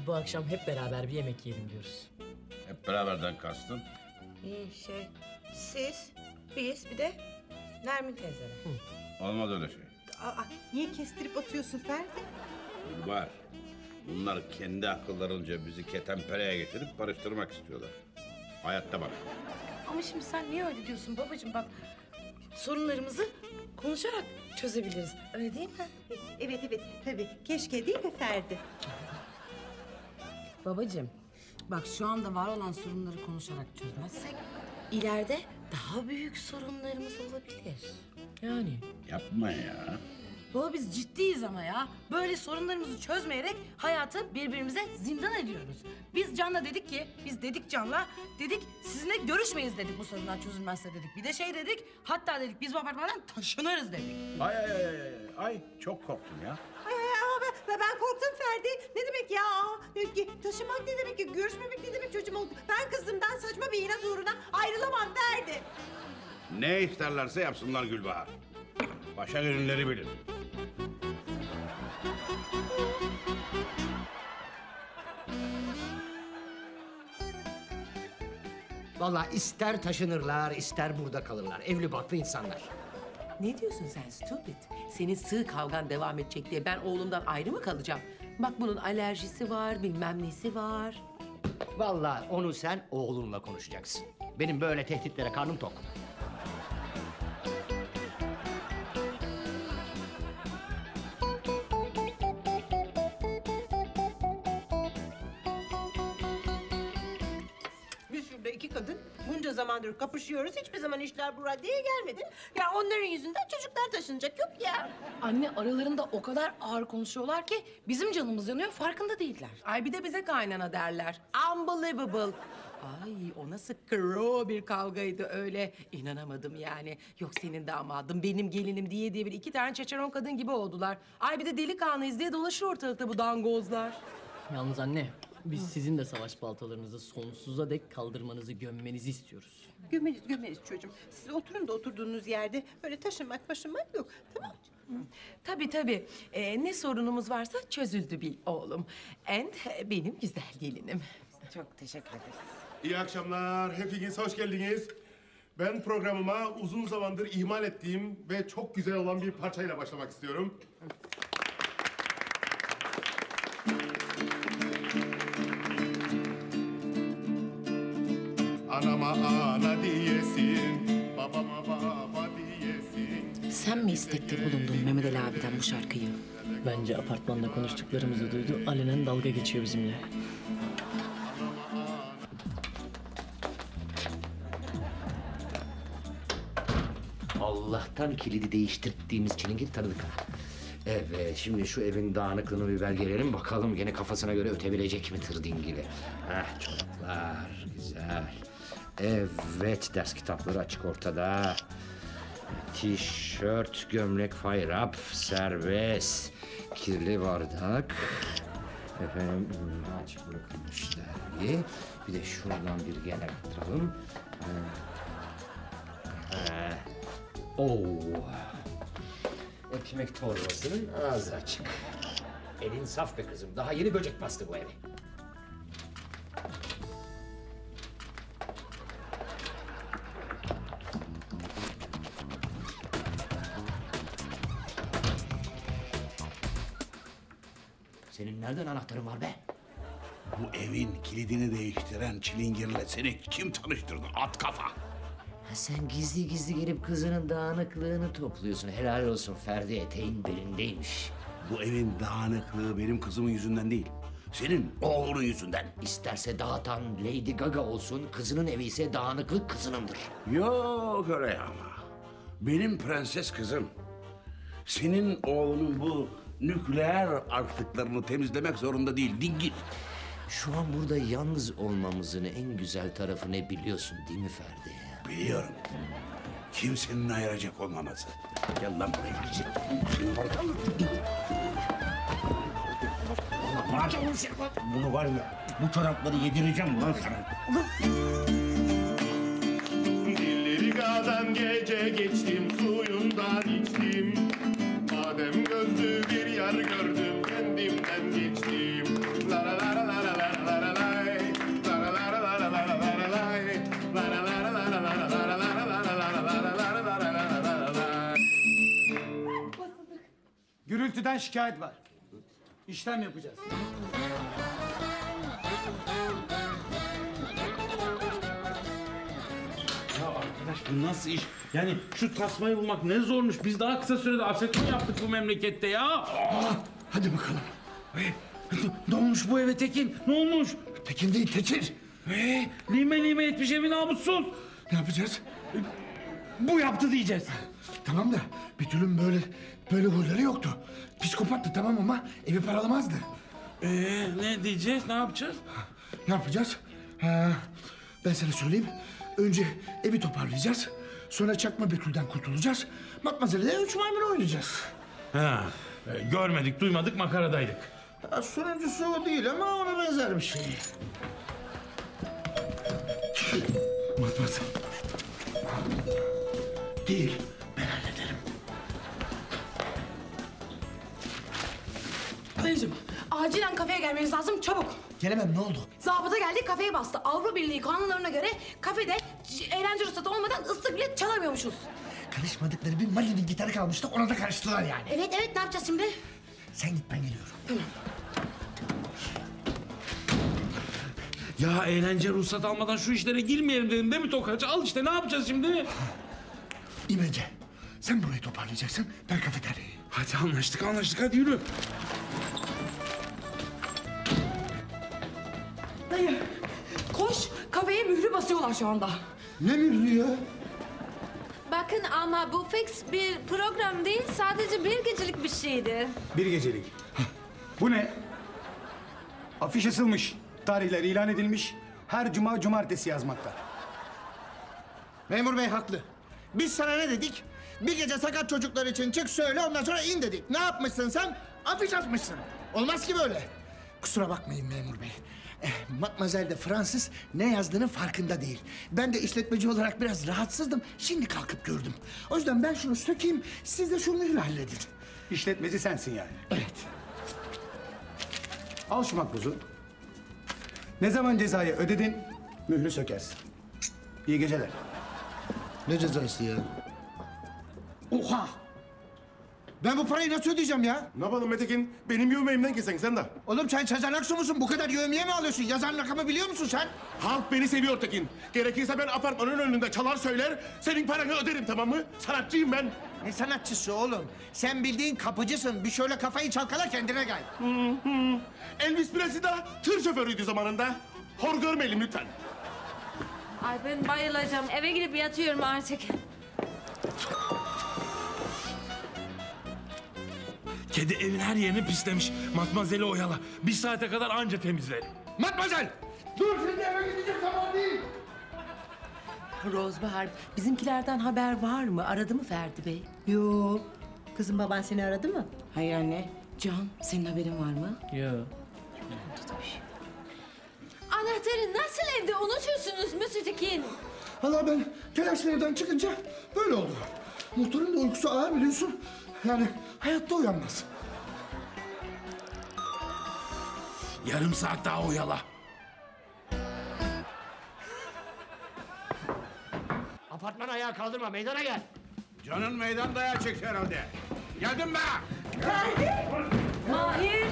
Bu akşam hep beraber bir yemek yiyelim diyoruz. Hep beraberden kastın? Ee, şey, siz, biz, bir de Nermin teyzeler. Olmaz öyle şey. Aa, niye kestirip atıyorsun Ferdi? Var. Bunlar kendi akıllarınca bizi ketenpereye getirip barıştırmak istiyorlar. Hayatta bak. Ama şimdi sen niye öyle diyorsun babacığım? Bak, sorunlarımızı konuşarak çözebiliriz. Öyle değil mi? Evet, evet. Tabii. Keşke değil mi Ferdi? Babacığım, bak şu anda var olan sorunları konuşarak çözmezsek... ileride daha büyük sorunlarımız olabilir. Yani. Yapma ya. Baba biz ciddiyiz ama ya. Böyle sorunlarımızı çözmeyerek hayatı birbirimize zindan ediyoruz. Biz Can'la dedik ki, biz dedik Can'la, dedik sizinle görüşmeyiz dedik bu sorunlar çözülmezse dedik. Bir de şey dedik, hatta dedik biz bu apartmandan taşınırız dedik. Ay ay ay ay, ay çok korktum ya. Ay ay ay. Ben, ben korktum Ferdi. Ne demek ya? Taşımak ne demek ki? Görüşmemek ne demek çocuğum? Ben kızımdan saçma bir inat uğruna ayrılamam derdi. Ne isterlerse yapsınlar Gülbahar. Başa dönenleri bilin. Vallahi ister taşınırlar, ister burada kalırlar. Evli barklı insanlar. Ne diyorsun sen stupid? Senin sığ kavgan devam edecek diye ben oğlumdan ayrı mı kalacağım? Bak bunun alerjisi var, bilmem nesi var. Vallahi onu sen oğlunla konuşacaksın. Benim böyle tehditlere karnım tok. bunca zamandır kapışıyoruz. Hiçbir zaman işler bu raddeye gelmedi. Ya onların yüzünden çocuklar taşınacak. Yok ya. Anne aralarında o kadar ağır konuşuyorlar ki bizim canımız yanıyor, farkında değiller. Ay bir de bize kaynana derler. Unbelievable. Ay o nasıl kro bir kavgaydı öyle. İnanamadım yani. Yok senin damadın, benim gelinim diye diye bir iki tane çeçeron kadın gibi oldular. Ay bir de delikanlıyız diye dolaşıyor ortalıkta bu dangozlar. Yalnız anne, biz Hı. sizin de savaş baltalarınızı sonsuza dek kaldırmanızı, gömmenizi istiyoruz. Gömeriz, gömeriz çocuğum. Siz oturun da oturduğunuz yerde böyle taşınmak, başınmak yok. Tamam mı? Hı. Tabii tabii. Ee, ne sorunumuz varsa çözüldü bil oğlum. And benim güzel gelinim. Çok teşekkür ederiz. İyi akşamlar. Hepiniz hoş geldiniz. Ben programıma uzun zamandır ihmal ettiğim ve çok güzel olan bir parçayla başlamak istiyorum. Anama ana diyesin, babama baba diyesin. Sen mi istekte bulundun Mehmet Ali abiden bu şarkıyı? Bence apartmanda konuştuklarımızı duydu, alenen dalga geçiyor bizimle. Allah'tan kilidi değiştirdiğimiz çilingir tanıdık ha. Evet, şimdi şu evin dağınıklığını bir belgeleyelim bakalım gene kafasına göre ötebilecek mi tırdingili. Hah çocuklar, güzel. Evet, ders kitapları açık ortada. Tişört, gömlek, fayrap, serbest. Kirli bardak. Efendim, açık bırakılmış dergi. Bir de şuradan bir gene atalım. Ee, Oo, ekmek torbasının ağzı açık. Elin saf be kızım, daha yeni böcek bastı bu evi. Senin nereden anahtarın var be? Bu evin kilidini değiştiren çilingirle seni kim tanıştırdı at kafa? Ha sen gizli gizli gelip kızının dağınıklığını topluyorsun. Helal olsun Ferdi, eteğin belindeymiş. Bu evin dağınıklığı benim kızımın yüzünden değil. Senin oğlunun yüzünden. İsterse dağıtan Lady Gaga olsun, kızının evi ise dağınıklık kızınındır. Yok öyle ama. Benim prenses kızım. Senin oğlunun bu nükleer artıklarını temizlemek zorunda değil, dingil. Şu an burada yalnız olmamızın en güzel tarafı ne biliyorsun değil mi Ferdi? Biliyorum. Kimsenin ayıracak olmaması. Gel lan buraya. Bunu var ya, bu çorapları yedireceğim lan sana. Dillerikadan gece geçtim, suyundan içtim. Madem gözlü bir yer gördüm, kendimden geçtim. La la la la la la. Gürültüden şikayet var. İşlem yapacağız. Ya arkadaş bu nasıl iş? Yani şu tasmayı bulmak ne zormuş. Biz daha kısa sürede asetini yaptık bu memlekette ya. Aa, hadi bakalım. Ee, ne olmuş bu eve Tekin? Ne olmuş? Tekin değil, Tekir. Ee, lime lime etmiş evi namussuz. Ne yapacağız? Ee, bu yaptı diyeceğiz. Tamam da bir türlü böyle... Böyle huyları yoktu. Psikopattı tamam ama evi paralamazdı. Ee, ne diyeceğiz? Ne yapacağız? Ne yapacağız? Ha, ben sana söyleyeyim. Önce evi toparlayacağız. Sonra çakma Betül'den kurtulacağız. Matmazel'de üç maymun oynayacağız. Ha, e, görmedik, duymadık, makaradaydık. Ha, sonuncusu o değil ama ona benzer bir şey. Matmazel. Değil. Dayıcığım, acilen kafeye gelmeniz lazım, çabuk. Gelemem, ne oldu? Zabıta geldi, kafeye bastı. Avrupa Birliği kanunlarına göre kafede eğlence ruhsatı olmadan ıslık bile çalamıyormuşuz. Karışmadıkları bir Mali'nin gitarı kalmıştı, ona da karıştılar yani. Evet, evet, ne yapacağız şimdi? Sen git, ben geliyorum. Tamam. Ya eğlence ruhsat almadan şu işlere girmeyelim dedim değil mi Tokaç? Al işte, ne yapacağız şimdi? İmece, sen burayı toparlayacaksın, ben kafeteryayı. Hadi anlaştık, anlaştık, hadi yürü. Dayı, koş, kafeye mührü basıyorlar şu anda. Ne müziği ya? Bakın ama bu fix bir program değil, sadece bir gecelik bir şeydi. Bir gecelik. Bu ne? Afiş asılmış, tarihler ilan edilmiş, her cuma cumartesi yazmakta. Memur bey haklı. Biz sana ne dedik? Bir gece sakat çocuklar için çık söyle, ondan sonra in dedik. Ne yapmışsın sen? Afiş asmışsın. Olmaz ki böyle. Kusura bakmayın memur bey. Eh, Matmazel de Fransız ne yazdığının farkında değil. Ben de işletmeci olarak biraz rahatsızdım. Şimdi kalkıp gördüm. O yüzden ben şunu sökeyim, siz de şunu halledin. İşletmeci sensin yani. Evet. Al şu makbuzu. Ne zaman cezayı ödedin, mührü sökersin. İyi geceler. Ne cezası ya? Oha! Ben bu parayı nasıl ödeyeceğim ya? Ne yapalım Metekin? Benim yövmeyimden kesen sen de. Oğlum sen Sezen Aksu musun? Bu kadar yövmeye mi alıyorsun? Yazan rakamı biliyor musun sen? Halk beni seviyor Tekin. Gerekirse ben apartmanın önünde çalar söyler, senin paranı öderim, tamam mı? Sanatçıyım ben. Ne sanatçısı oğlum? Sen bildiğin kapıcısın. Bir şöyle kafayı çalkala kendine gel. Hı hı. Elvis Presley de tır şoförüydü zamanında. Hor görmeyelim lütfen. Ay ben bayılacağım. Eve gidip yatıyorum artık. Kedi evin her yerini pislemiş. Matmazel'i oyala. Bir saate kadar anca temizlerim. Matmazel! Dur şimdi eve gidecek zaman değil. Rozbahar, bizimkilerden haber var mı? Aradı mı Ferdi Bey? Yok. Kızım, baban seni aradı mı? Hayır anne. Can, senin haberin var mı? Yok. Anahtarı nasıl evde unutuyorsunuz Müsütekin? Vallahi ben telaşlı evden çıkınca böyle oldu. Muhtarın da uykusu ağır biliyorsun. Yani hayatta uyanmaz. Yarım saat daha uyala. Apartman ayağa kaldırma, meydana gel. Canın meydan dayağı çekti herhalde. Geldin be! Geldim! Mahir!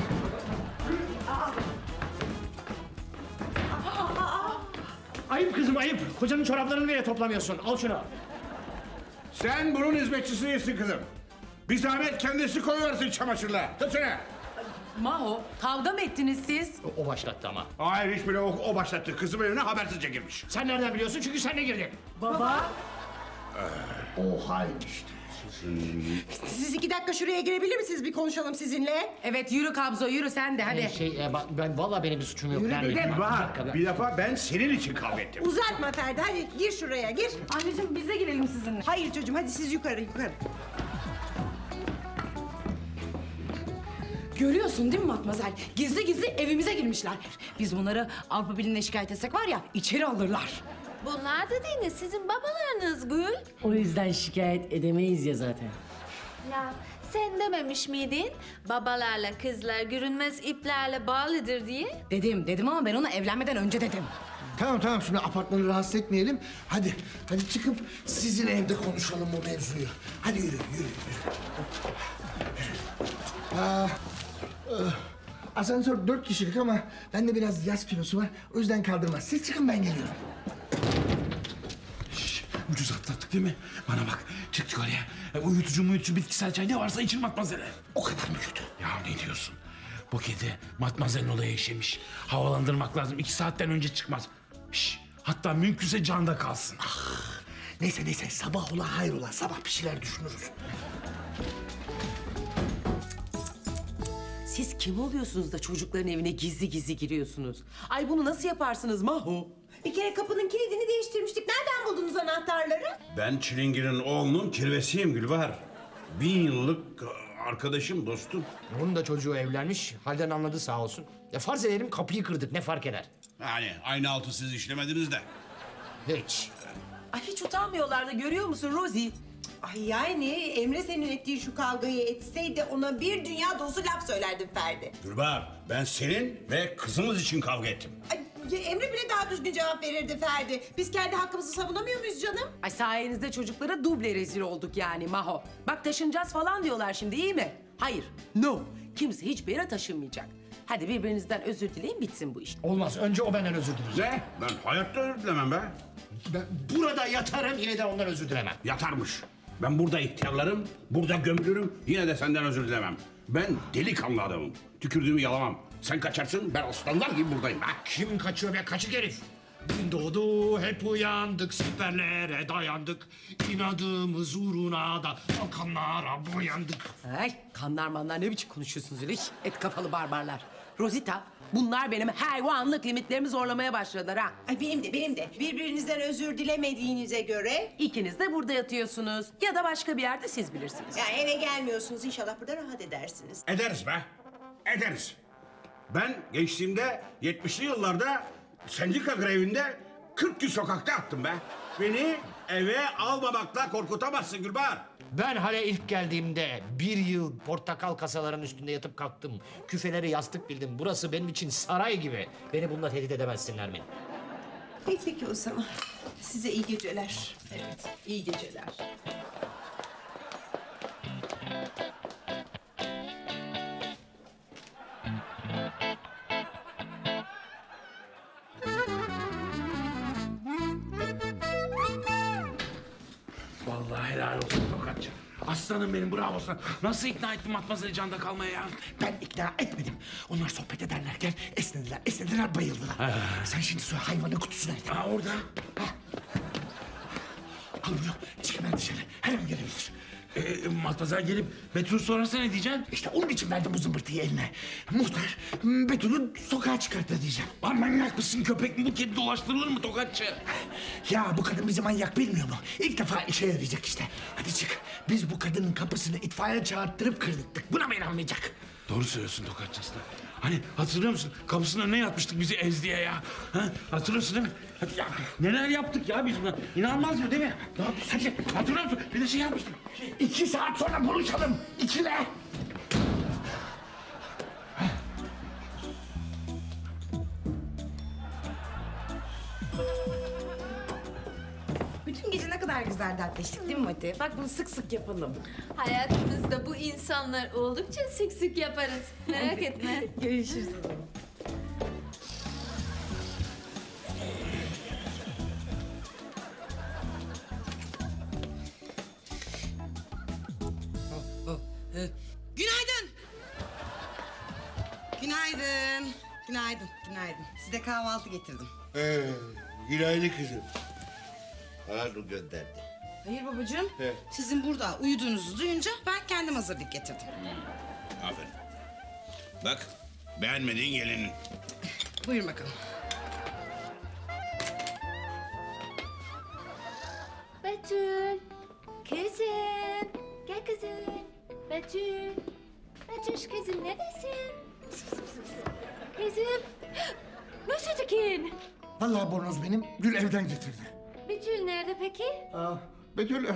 Ayıp kızım, ayıp. Kocanın çoraplarını bile toplamıyorsun. Al şunu. Sen bunun hizmetçisi değilsin kızım. Bir zahmet kendisi koyuyorsun çamaşırla. Tut şunu. Maho, kavga mı ettiniz siz? O, o başlattı ama. Hayır, hiç bile o, o başlattı. Kızım evine habersizce girmiş. Sen nereden biliyorsun? Çünkü sen de girdin. Baba. Ee, o halmişti. Sizin... Siz iki dakika şuraya girebilir misiniz? Bir konuşalım sizinle. Evet, yürü Kabzo, yürü sen de hadi. Ee, şey, e, bak, ben vallahi benim bir suçum yok. Yürü, bir, de... bak, bir defa ben senin için kavga ettim. Uzatma Ferdi, hadi gir şuraya, gir. Anneciğim, biz de girelim sizinle. Hayır çocuğum, hadi siz yukarı, yukarı. Görüyorsun değil mi Matmazel? Gizli gizli evimize girmişler. Biz bunları Avrupa Birliği'ne şikayet etsek var ya, içeri alırlar. Bunlar dediğiniz sizin babalarınız Gül. O yüzden şikayet edemeyiz ya zaten. Ya sen dememiş miydin? Babalarla kızlar görünmez iplerle bağlıdır diye. Dedim, dedim ama ben ona evlenmeden önce dedim. Tamam tamam, şimdi apartmanı rahatsız etmeyelim. Hadi, hadi çıkıp sizin evde konuşalım o mevzuyu. Hadi yürü, yürü, yürü. Aa, asansör dört kişilik ama bende biraz yaz kilosu var. O yüzden kaldırmaz. Siz çıkın, ben geliyorum. Şş, ucuz atlattık değil mi? Bana bak, çık yukarıya. Uyutucu muyutucu bitkisel çay ne varsa için Matmazel'e. O kadar mı kötü? Ya ne diyorsun? Bu kedi Matmazel'in olaya işemiş. Havalandırmak lazım. İki saatten önce çıkmaz. Şş, hatta mümkünse canda kalsın. Ah, neyse neyse, sabah ola hayrola. Sabah bir şeyler düşünürüz. Siz kim oluyorsunuz da çocukların evine gizli gizli giriyorsunuz? Ay bunu nasıl yaparsınız Maho? Bir kere kapının kilidini değiştirmiştik. Nereden buldunuz anahtarları? Ben Çilingir'in oğlunun kirvesiyim Gülbahar. Bin yıllık arkadaşım, dostum. Bunun da çocuğu evlenmiş. Halden anladı sağ olsun. Ya farz edelim kapıyı kırdık, ne fark eder? Yani aynı altı siz işlemediniz de. Hiç. Ay hiç utanmıyorlar da, görüyor musun Rosie? Ay yani Emre senin ettiğin şu kavgayı etseydi ona bir dünya dolusu laf söylerdim Ferdi. Gülbahar, ben senin ve kızımız için kavga ettim. Ay, Emre bile daha düzgün cevap verirdi Ferdi. Biz kendi hakkımızı savunamıyor muyuz canım? Ay sayenizde çocuklara duble rezil olduk yani Maho. Bak taşınacağız falan diyorlar şimdi, iyi mi? Hayır, no. Kimse hiçbir yere taşınmayacak. Hadi birbirinizden özür dileyin, bitsin bu iş. Olmaz, önce o benden özür dileyecek. Ne? Ben hayatta özür dilemem be. Ben burada yatarım, yine de ondan özür dilemem. Yatarmış. Ben burada ihtiyarlarım, burada gömülürüm, yine de senden özür dilemem. Ben delikanlı adamım, tükürdüğümü yalamam. Sen kaçarsın, ben aslanlar gibi buradayım. Ha? Kim kaçıyor be, kaçık herif? Gün doğdu hep uyandık, siperlere dayandık. İnadımız uğruna da kanlara boyandık. Ay kanlar manlar ne biçim konuşuyorsunuz öyle et kafalı barbarlar. Rosita, bunlar benim hayvanlık limitlerimi zorlamaya başladılar ha. Ay benim de benim de. Birbirinizden özür dilemediğinize göre ikiniz de burada yatıyorsunuz. Ya da başka bir yerde siz bilirsiniz. Ya eve gelmiyorsunuz, inşallah burada rahat edersiniz. Ederiz be. Ederiz. Ben gençliğimde yetmişli yıllarda sendika grevinde kırk gün sokakta attım be. Beni eve almamakla korkutamazsın Gülbahar. Ben hale ilk geldiğimde bir yıl portakal kasalarının üstünde yatıp kalktım. Küfeleri yastık bildim. Burası benim için saray gibi. Beni bununla tehdit edemezsinler beni. Peki o zaman. Size iyi geceler. Evet, iyi geceler. Aslanım benim, bravo aslan. Nasıl ikna ettim Matmazel Can'da kalmaya ya? Ben ikna etmedim. Onlar sohbet ederlerken esnediler, esnediler, bayıldılar. Ha. Sen şimdi söyle, hayvanın kutusu nerede? Aa, orada. Ha. Al bunu, çık hemen dışarı. Her an gelebilir. Ee, Matmazel gelip Betül sorarsa ne diyeceksin? İşte onun için verdim bu zımbırtıyı eline. Muhtar, Betül'ü sokağa çıkarttı diyeceğim. Lan manyak mısın, köpek mi bu, kedi dolaştırılır mı tokatçı? Ya bu kadın bizi manyak bilmiyor mu? İlk defa işe yarayacak işte. Hadi çık. Biz bu kadının kapısını itfaiye çağırttırıp kırdırttık. Buna mı inanmayacak? Doğru söylüyorsun tokatçısına. Hani hatırlıyor musun? Kapısının önüne yatmıştık bizi ez diye ya. Ha? Hatırlıyorsun değil mi? Hadi ya, neler yaptık ya biz buna? İnanmaz mı değil mi? Ne yapıyorsun? Hadi, hatırlıyor musun? Bir de şey yapmıştık. Şey... İki saat sonra buluşalım. İkile. Güzel dertleştik değil mi Mati? Bak bunu sık sık yapalım. Hayatımızda bu insanlar oldukça sık sık yaparız. Merak etme. Görüşürüz. Günaydın. Günaydın. Günaydın. Günaydın. Size kahvaltı getirdim. Ee, günaydın kızım. Harun gönderdi. Hayır babacığım, he, sizin burada uyuduğunuzu duyunca ben kendim hazırlık getirdim. Hmm. Aferin. Bak, beğenmediğin gelinin. Buyurun bakalım. Betül, kızım, gel kızım. Betül, Betül kızım neredesin? Kızım, nasıl dikin? Vallahi bornoz benim, Gül evden getirdi. Betül nerede peki? Aa, Betül, e,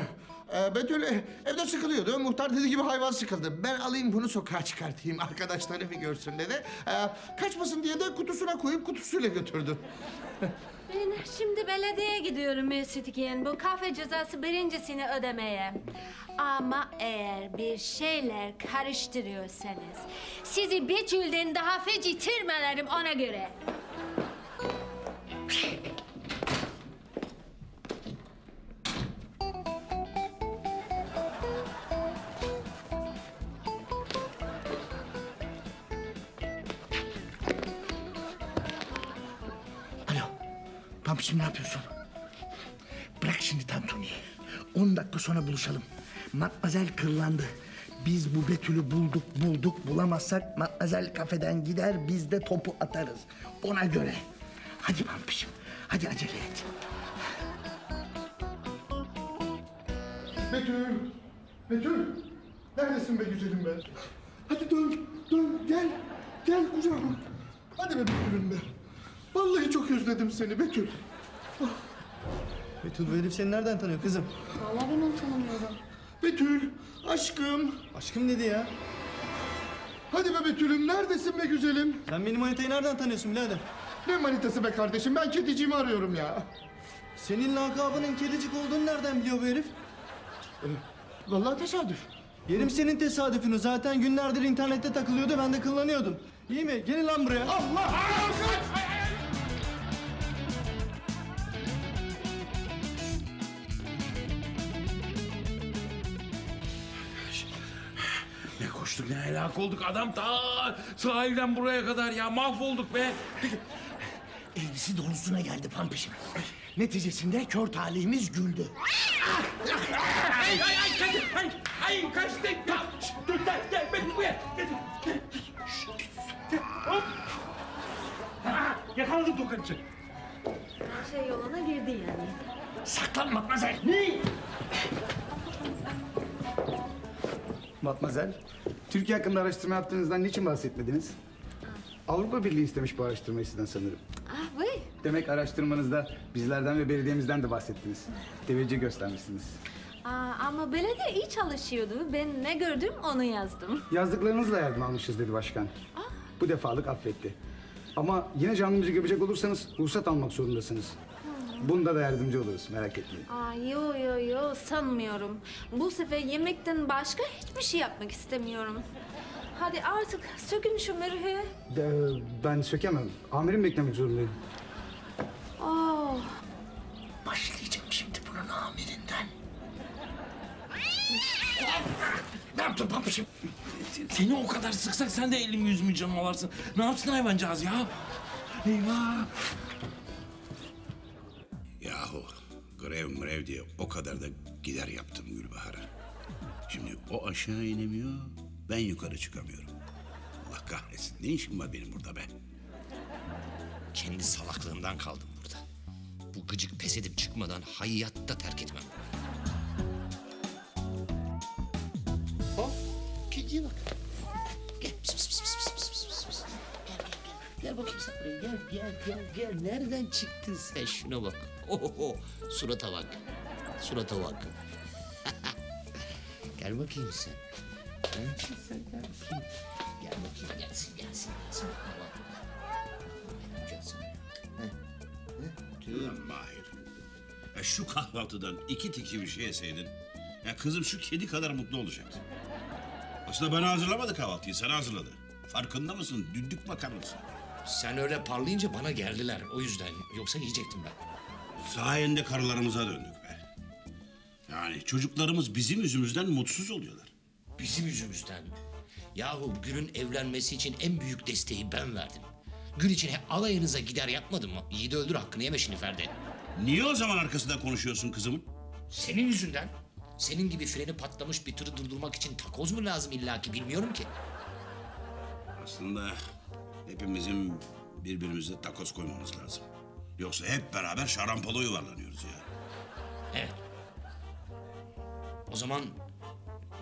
Betül e, evde sıkılıyordu. Muhtar dediği gibi hayvan sıkıldı. Ben alayım bunu sokağa çıkartayım, arkadaşları bir görsün dedi. E, kaçmasın diye de kutusuna koyup kutusuyla götürdü. Ben şimdi belediyeye gidiyorum Mesut'un bu kafe cezası birincisini ödemeye. Ama eğer bir şeyler karıştırıyorsanız sizi Betül'den daha feci tırmalarım ona göre. Şimdi ne yapıyorsun? Bırak şimdi Tantuni'yi. On dakika sonra buluşalım. Matmazel kırlandı. Biz bu Betül'ü bulduk bulduk bulamazsak Matmazel kafeden gider, biz de topu atarız. Ona göre. Hadi Pampişim, hadi acele et. Betül, Betül, neredesin be güzelim be? Hadi dön, dön, gel, gel kucağıma. Hadi be Betül'üm be. Vallahi çok özledim seni Betül. Ah. Betül, bu herif seni nereden tanıyor kızım? Vallahi ben onu tanımıyorum. Betül, aşkım. Aşkım dedi ya. Hadi be Betül'üm, neredesin be güzelim? Sen benim manitayı nereden tanıyorsun birader? Ne manitası be kardeşim, ben kediciğimi arıyorum ya. Senin lakabının kedicik olduğunu nereden biliyor bu herif? Ee, vallahi tesadüf. Yerim senin tesadüfünü, zaten günlerdir internette takılıyordu, ben de kullanıyordum. İyi mi? Gelin lan buraya. Allah! Ay, ay, ay. Ne helak olduk, adam ta sahilden buraya kadar ya, mahvolduk be. elbisi dolusuna geldi Pampişim. Neticesinde kör talihimiz güldü. Ay ay ay Kadir! Ay ay kaçtı! Dur gel gel beni uyar! Hop! Yakaladım dokanıcı. Her şey yoluna girdi yani. Saklan matmazel! Ne? Matmazel, Türkiye hakkında araştırma yaptığınızdan niçin bahsetmediniz? Avrupa Birliği istemiş bu araştırmayı sizden sanırım. Ah, oui. Demek araştırmanızda bizlerden ve belediyemizden de bahsettiniz. Teveccüh göstermişsiniz. Aa, ama belediye iyi çalışıyordu. Ben ne gördüm onu yazdım. Yazdıklarınızla yardım almışız dedi başkan. Ah. Bu defalık affetti. Ama yine canlı müzik yapacak olursanız ruhsat almak zorundasınız. Bunda da yardımcı oluruz, merak etmeyin. Aa, yo yo yo, sanmıyorum. Bu sefer yemekten başka hiçbir şey yapmak istemiyorum. Hadi artık sökün şu mürhü. Ben sökemem. Amirim beklemek zorundayım. Oh. Başlayacağım şimdi bunun amirinden. Ne yaptın Pampişim? Seni o kadar sıksak sen de elin yüzümü canım alarsın. Ne yapsın hayvancağız ya? Eyvah! Yahu grev mrev diye o kadar da gider yaptım Gülbahar'a. Şimdi o aşağı inemiyor, ben yukarı çıkamıyorum. Allah kahretsin, ne işim var benim burada be? Kendi salaklığımdan kaldım burada. Bu gıcık pes edip çıkmadan hayatta terk etmem. Hop, kediye bak. Gel, pıs pıs pıs pıs pıs pıs pıs. Gel, gel, gel. Gel bakayım sen buraya, gel, gel, gel, gel. Nereden çıktın sen? Şuna bak. Ohoho, surata bak. Surata bak. Gel bakayım sen. Gel bakayım sen, gel bakayım. Gel bakayım, gelsin, gelsin, gelsin. Ulan Mahir, ya şu kahvaltıdan iki tiki bir şey yeseydin, ya kızım şu kedi kadar mutlu olacaktı. Aslında bana hazırlamadı kahvaltıyı, sana hazırladı. Farkında mısın? Düdük makarnası. Sen öyle parlayınca bana geldiler, o yüzden. Yoksa yiyecektim ben. Sayende karılarımıza döndük be. Yani çocuklarımız bizim yüzümüzden mutsuz oluyorlar. Bizim yüzümüzden mi? Yahu Gül'ün evlenmesi için en büyük desteği ben verdim. Gül için alayınıza gider yapmadım mı? Yiğidi öldür hakkını yeme şimdi Ferdi. Niye o zaman arkasından konuşuyorsun kızımın? Senin yüzünden. Senin gibi freni patlamış bir tırı durdurmak için takoz mu lazım illaki bilmiyorum ki. Aslında hepimizin birbirimize takoz koymamız lazım. Yoksa hep beraber şarampolu yuvarlanıyoruz ya. Evet. O zaman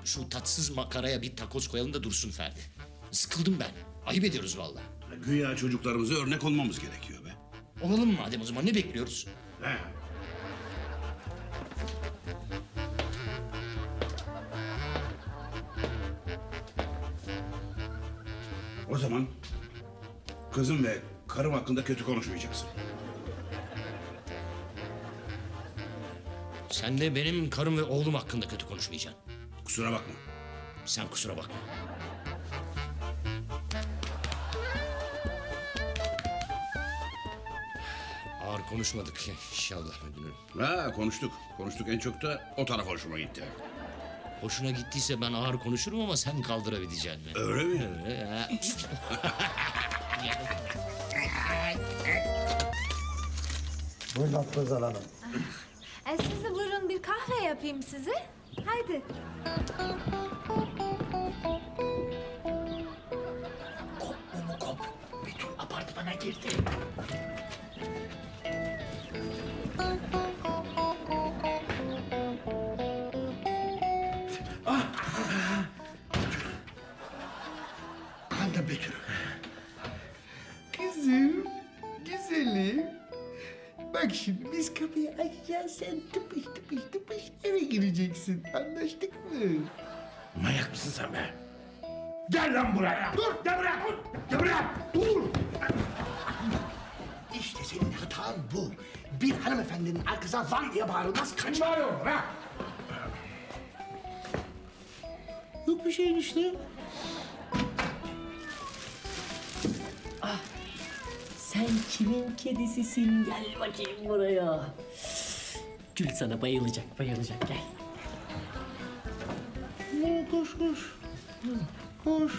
şu tatsız makaraya bir takoz koyalım da dursun Ferdi. Sıkıldım ben. Ayıp ediyoruz vallahi. Güya çocuklarımıza örnek olmamız gerekiyor be. Olalım mı madem o zaman? Ne bekliyoruz? He. O zaman kızım ve karım hakkında kötü konuşmayacaksın. Sen de benim karım ve oğlum hakkında kötü konuşmayacaksın. Kusura bakma. Sen kusura bakma. Ağır konuşmadık inşallah müdürüm. Ha konuştuk. Konuştuk en çok da o tarafa hoşuma gitti. Hoşuna gittiyse ben ağır konuşurum ama sen kaldırabileceksin beni. Öyle mi? Öyle. Buyurun Matmazel Hanım. E siz de buyurun bir kahve yapayım size. Haydi. Kop mumu kop. Betül apartmana girdi. Ah! Aman da Betül. Kızım, güzelim. Bak şimdi biz kapıyı açacağız, sen tıpış tıpış tıpış eve gireceksin. Anlaştık mı? Manyak mısın sen be? Gel lan buraya! Dur! Gel buraya! Gel buraya! Dur! İşte senin hatan bu. Bir hanımefendinin arkasına van diye bağırılmaz, kaç bağırıyor ha? Yok bir şeyin işte. Ah! Sen kimin kedisisin? Gel bakayım buraya. Gül sana bayılacak, bayılacak. Gel. Koş, koş. Koş.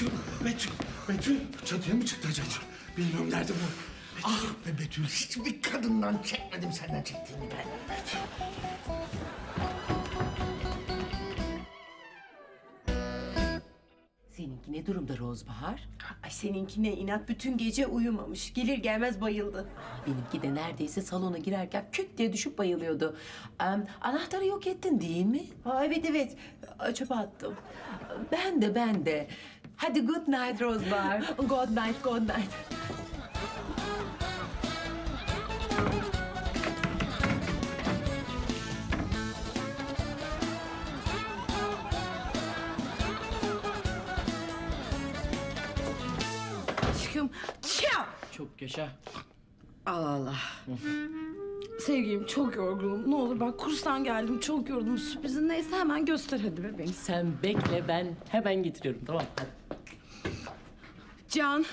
Betül, Betül, Betül. Çatıya mı çıktı acaba? Bilmiyorum nerede bu. Betül. Ah be Betül, hiçbir kadından çekmedim senden çektiğini ben. Betül. Seninki ne durumda Rozbahar? Ay seninkine inat bütün gece uyumamış. Gelir gelmez bayıldı. Benimki de neredeyse salona girerken küt diye düşüp bayılıyordu. Um, anahtarı yok ettin değil mi? Aa, evet evet. Çöpe attım. Ben de ben de. Hadi good night Rozbahar. Good night, good night. Çok yaşa. Allah Allah. Sevgilim çok yorgunum. Ne olur bak kurstan geldim çok yorgunum. Sürprizin neyse hemen göster hadi bebeğim. Sen bekle ben hemen getiriyorum tamam hadi. Can.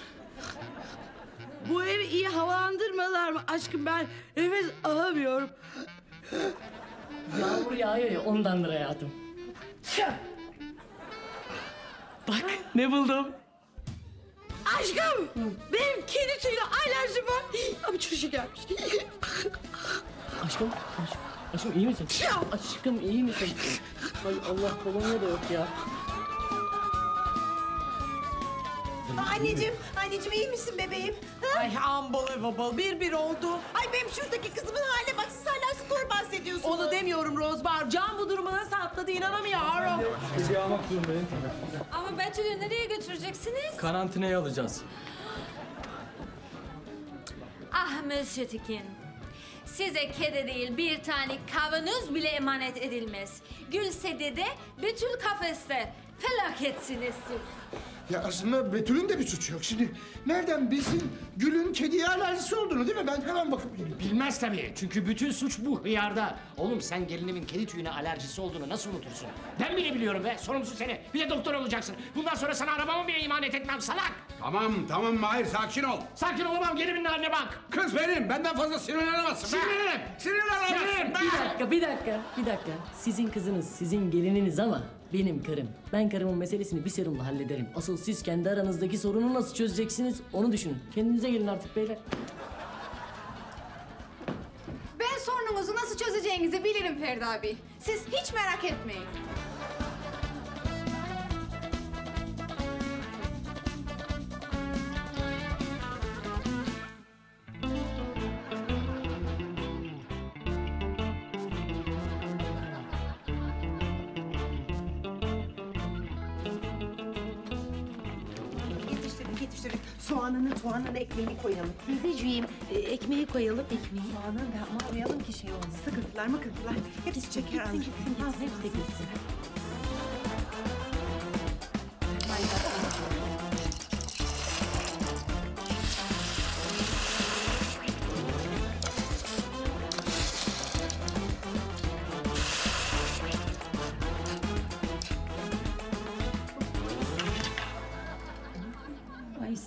Bu evi iyi havalandırmalar mı aşkım ben nefes alamıyorum. Yağmur yağıyor ya ondandır hayatım. Bak ne buldum. Aşkım, benim kedi tüyüyle alerjim var. Abi çürüşe gelmiş. Aşkım, aşkım, aşkım iyi misin? Ya. Aşkım iyi misin? Ay Allah kolonya da yok ya. Anneciğim, anneciğim iyi misin bebeğim? Ha? Ay unbelievable, bir bir oldu. Ay benim şuradaki kızımın hale bak, siz hala skor bahsediyorsunuz. Onu demiyorum Rozbahar, Can bu duruma nasıl atladı inanamıyorum. Kızı almak durumdayım. Ama Betül'ü nereye götüreceksiniz? Karantinaya alacağız. Ah Monsieur Tekin, size kedi değil bir tane kavanoz bile emanet edilmez. Gülse'de de Betül kafeste, felaketsiniz siz. Ya aslında Betül'ün de bir suçu yok. Şimdi nereden bilsin Gül'ün kediye alerjisi olduğunu değil mi? Ben hemen bakıp geleyim. Bilmez tabii. Çünkü bütün suç bu hıyarda. Oğlum sen gelinimin kedi tüyüne alerjisi olduğunu nasıl unutursun? Ben bile biliyorum be. Sorumlusu seni. Bir de doktor olacaksın. Bundan sonra sana arabamı bile emanet etmem salak. Tamam tamam Mahir sakin ol. Sakin olamam. Gelinimin haline bak. Kız benim. Benden fazla sinirlenemezsin. Sinirlenirim. Sinirlenirim. Bir dakika bir dakika. Bir dakika. Sizin kızınız sizin gelininiz ama benim karım. Ben karımın meselesini bir serumla hallederim. Asıl siz kendi aranızdaki sorunu nasıl çözeceksiniz onu düşünün. Kendinize gelin artık beyler. Ben sorununuzu nasıl çözeceğinizi bilirim Ferdi abi. Siz hiç merak etmeyin. Soğanını, soğanını, ekmeğini koyalım. Teyzeciğim, e, ekmeği koyalım, ekmeği. Soğanını da koyalım ki şey olmasın. Sıkıntılar mı kırdılar? Hepsi çeker anne. Gitsin, gitsin, gitsin, hepsi de gitsin.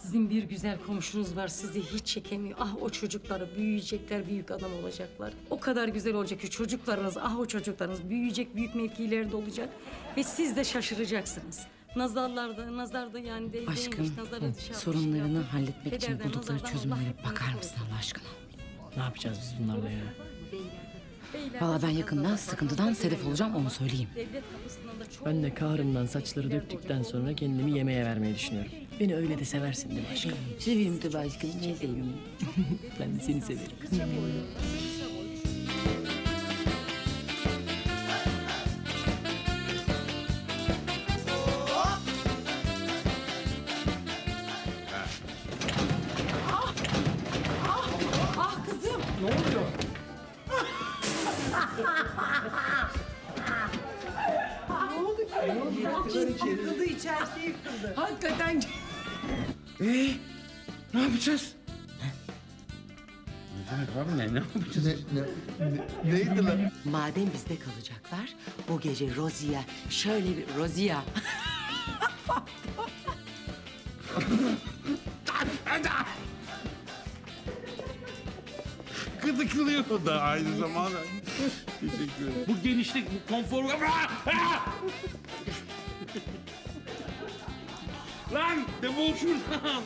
Sizin bir güzel komşunuz var, sizi hiç çekemiyor. Ah o çocukları büyüyecekler, büyük adam olacaklar. O kadar güzel olacak ki çocuklarınız, ah o çocuklarınız büyüyecek, büyük mevkilerde olacak. Ve siz de şaşıracaksınız. Nazarlarda, nazarda yani değil. Aşkım, sorunlarını halletmek için buldukları çözümlere bakar mısın Allah aşkına? Ne yapacağız biz bunlarla ya? Vallahi ben yakından sıkıntıdan sedef olacağım, onu söyleyeyim. Ben de kahrımdan saçları döktükten sonra kendimi yemeğe vermeyi düşünüyorum. Beni öyle de seversin değil mi aşkım? Seveyim tabii aşkım, ne seveyim? Ben de seni severim. Ah! Ah! Ah kızım! Ne oluyor? Ne oldu ki? Ne oldu? Yıkıldı, içerisi yıkıldı. Hakikaten. Ee, ne yapacağız? Ne ne yapacağız? Ne, ne, ne, neydi lan? Madem bizde kalacaklar, bu gece Rozi'ye şöyle bir Rozi'ye. Gıdıklıyor da aynı zamanda. Teşekkür ederim. Bu genişlik, bu konfor... Lan defol şuradan.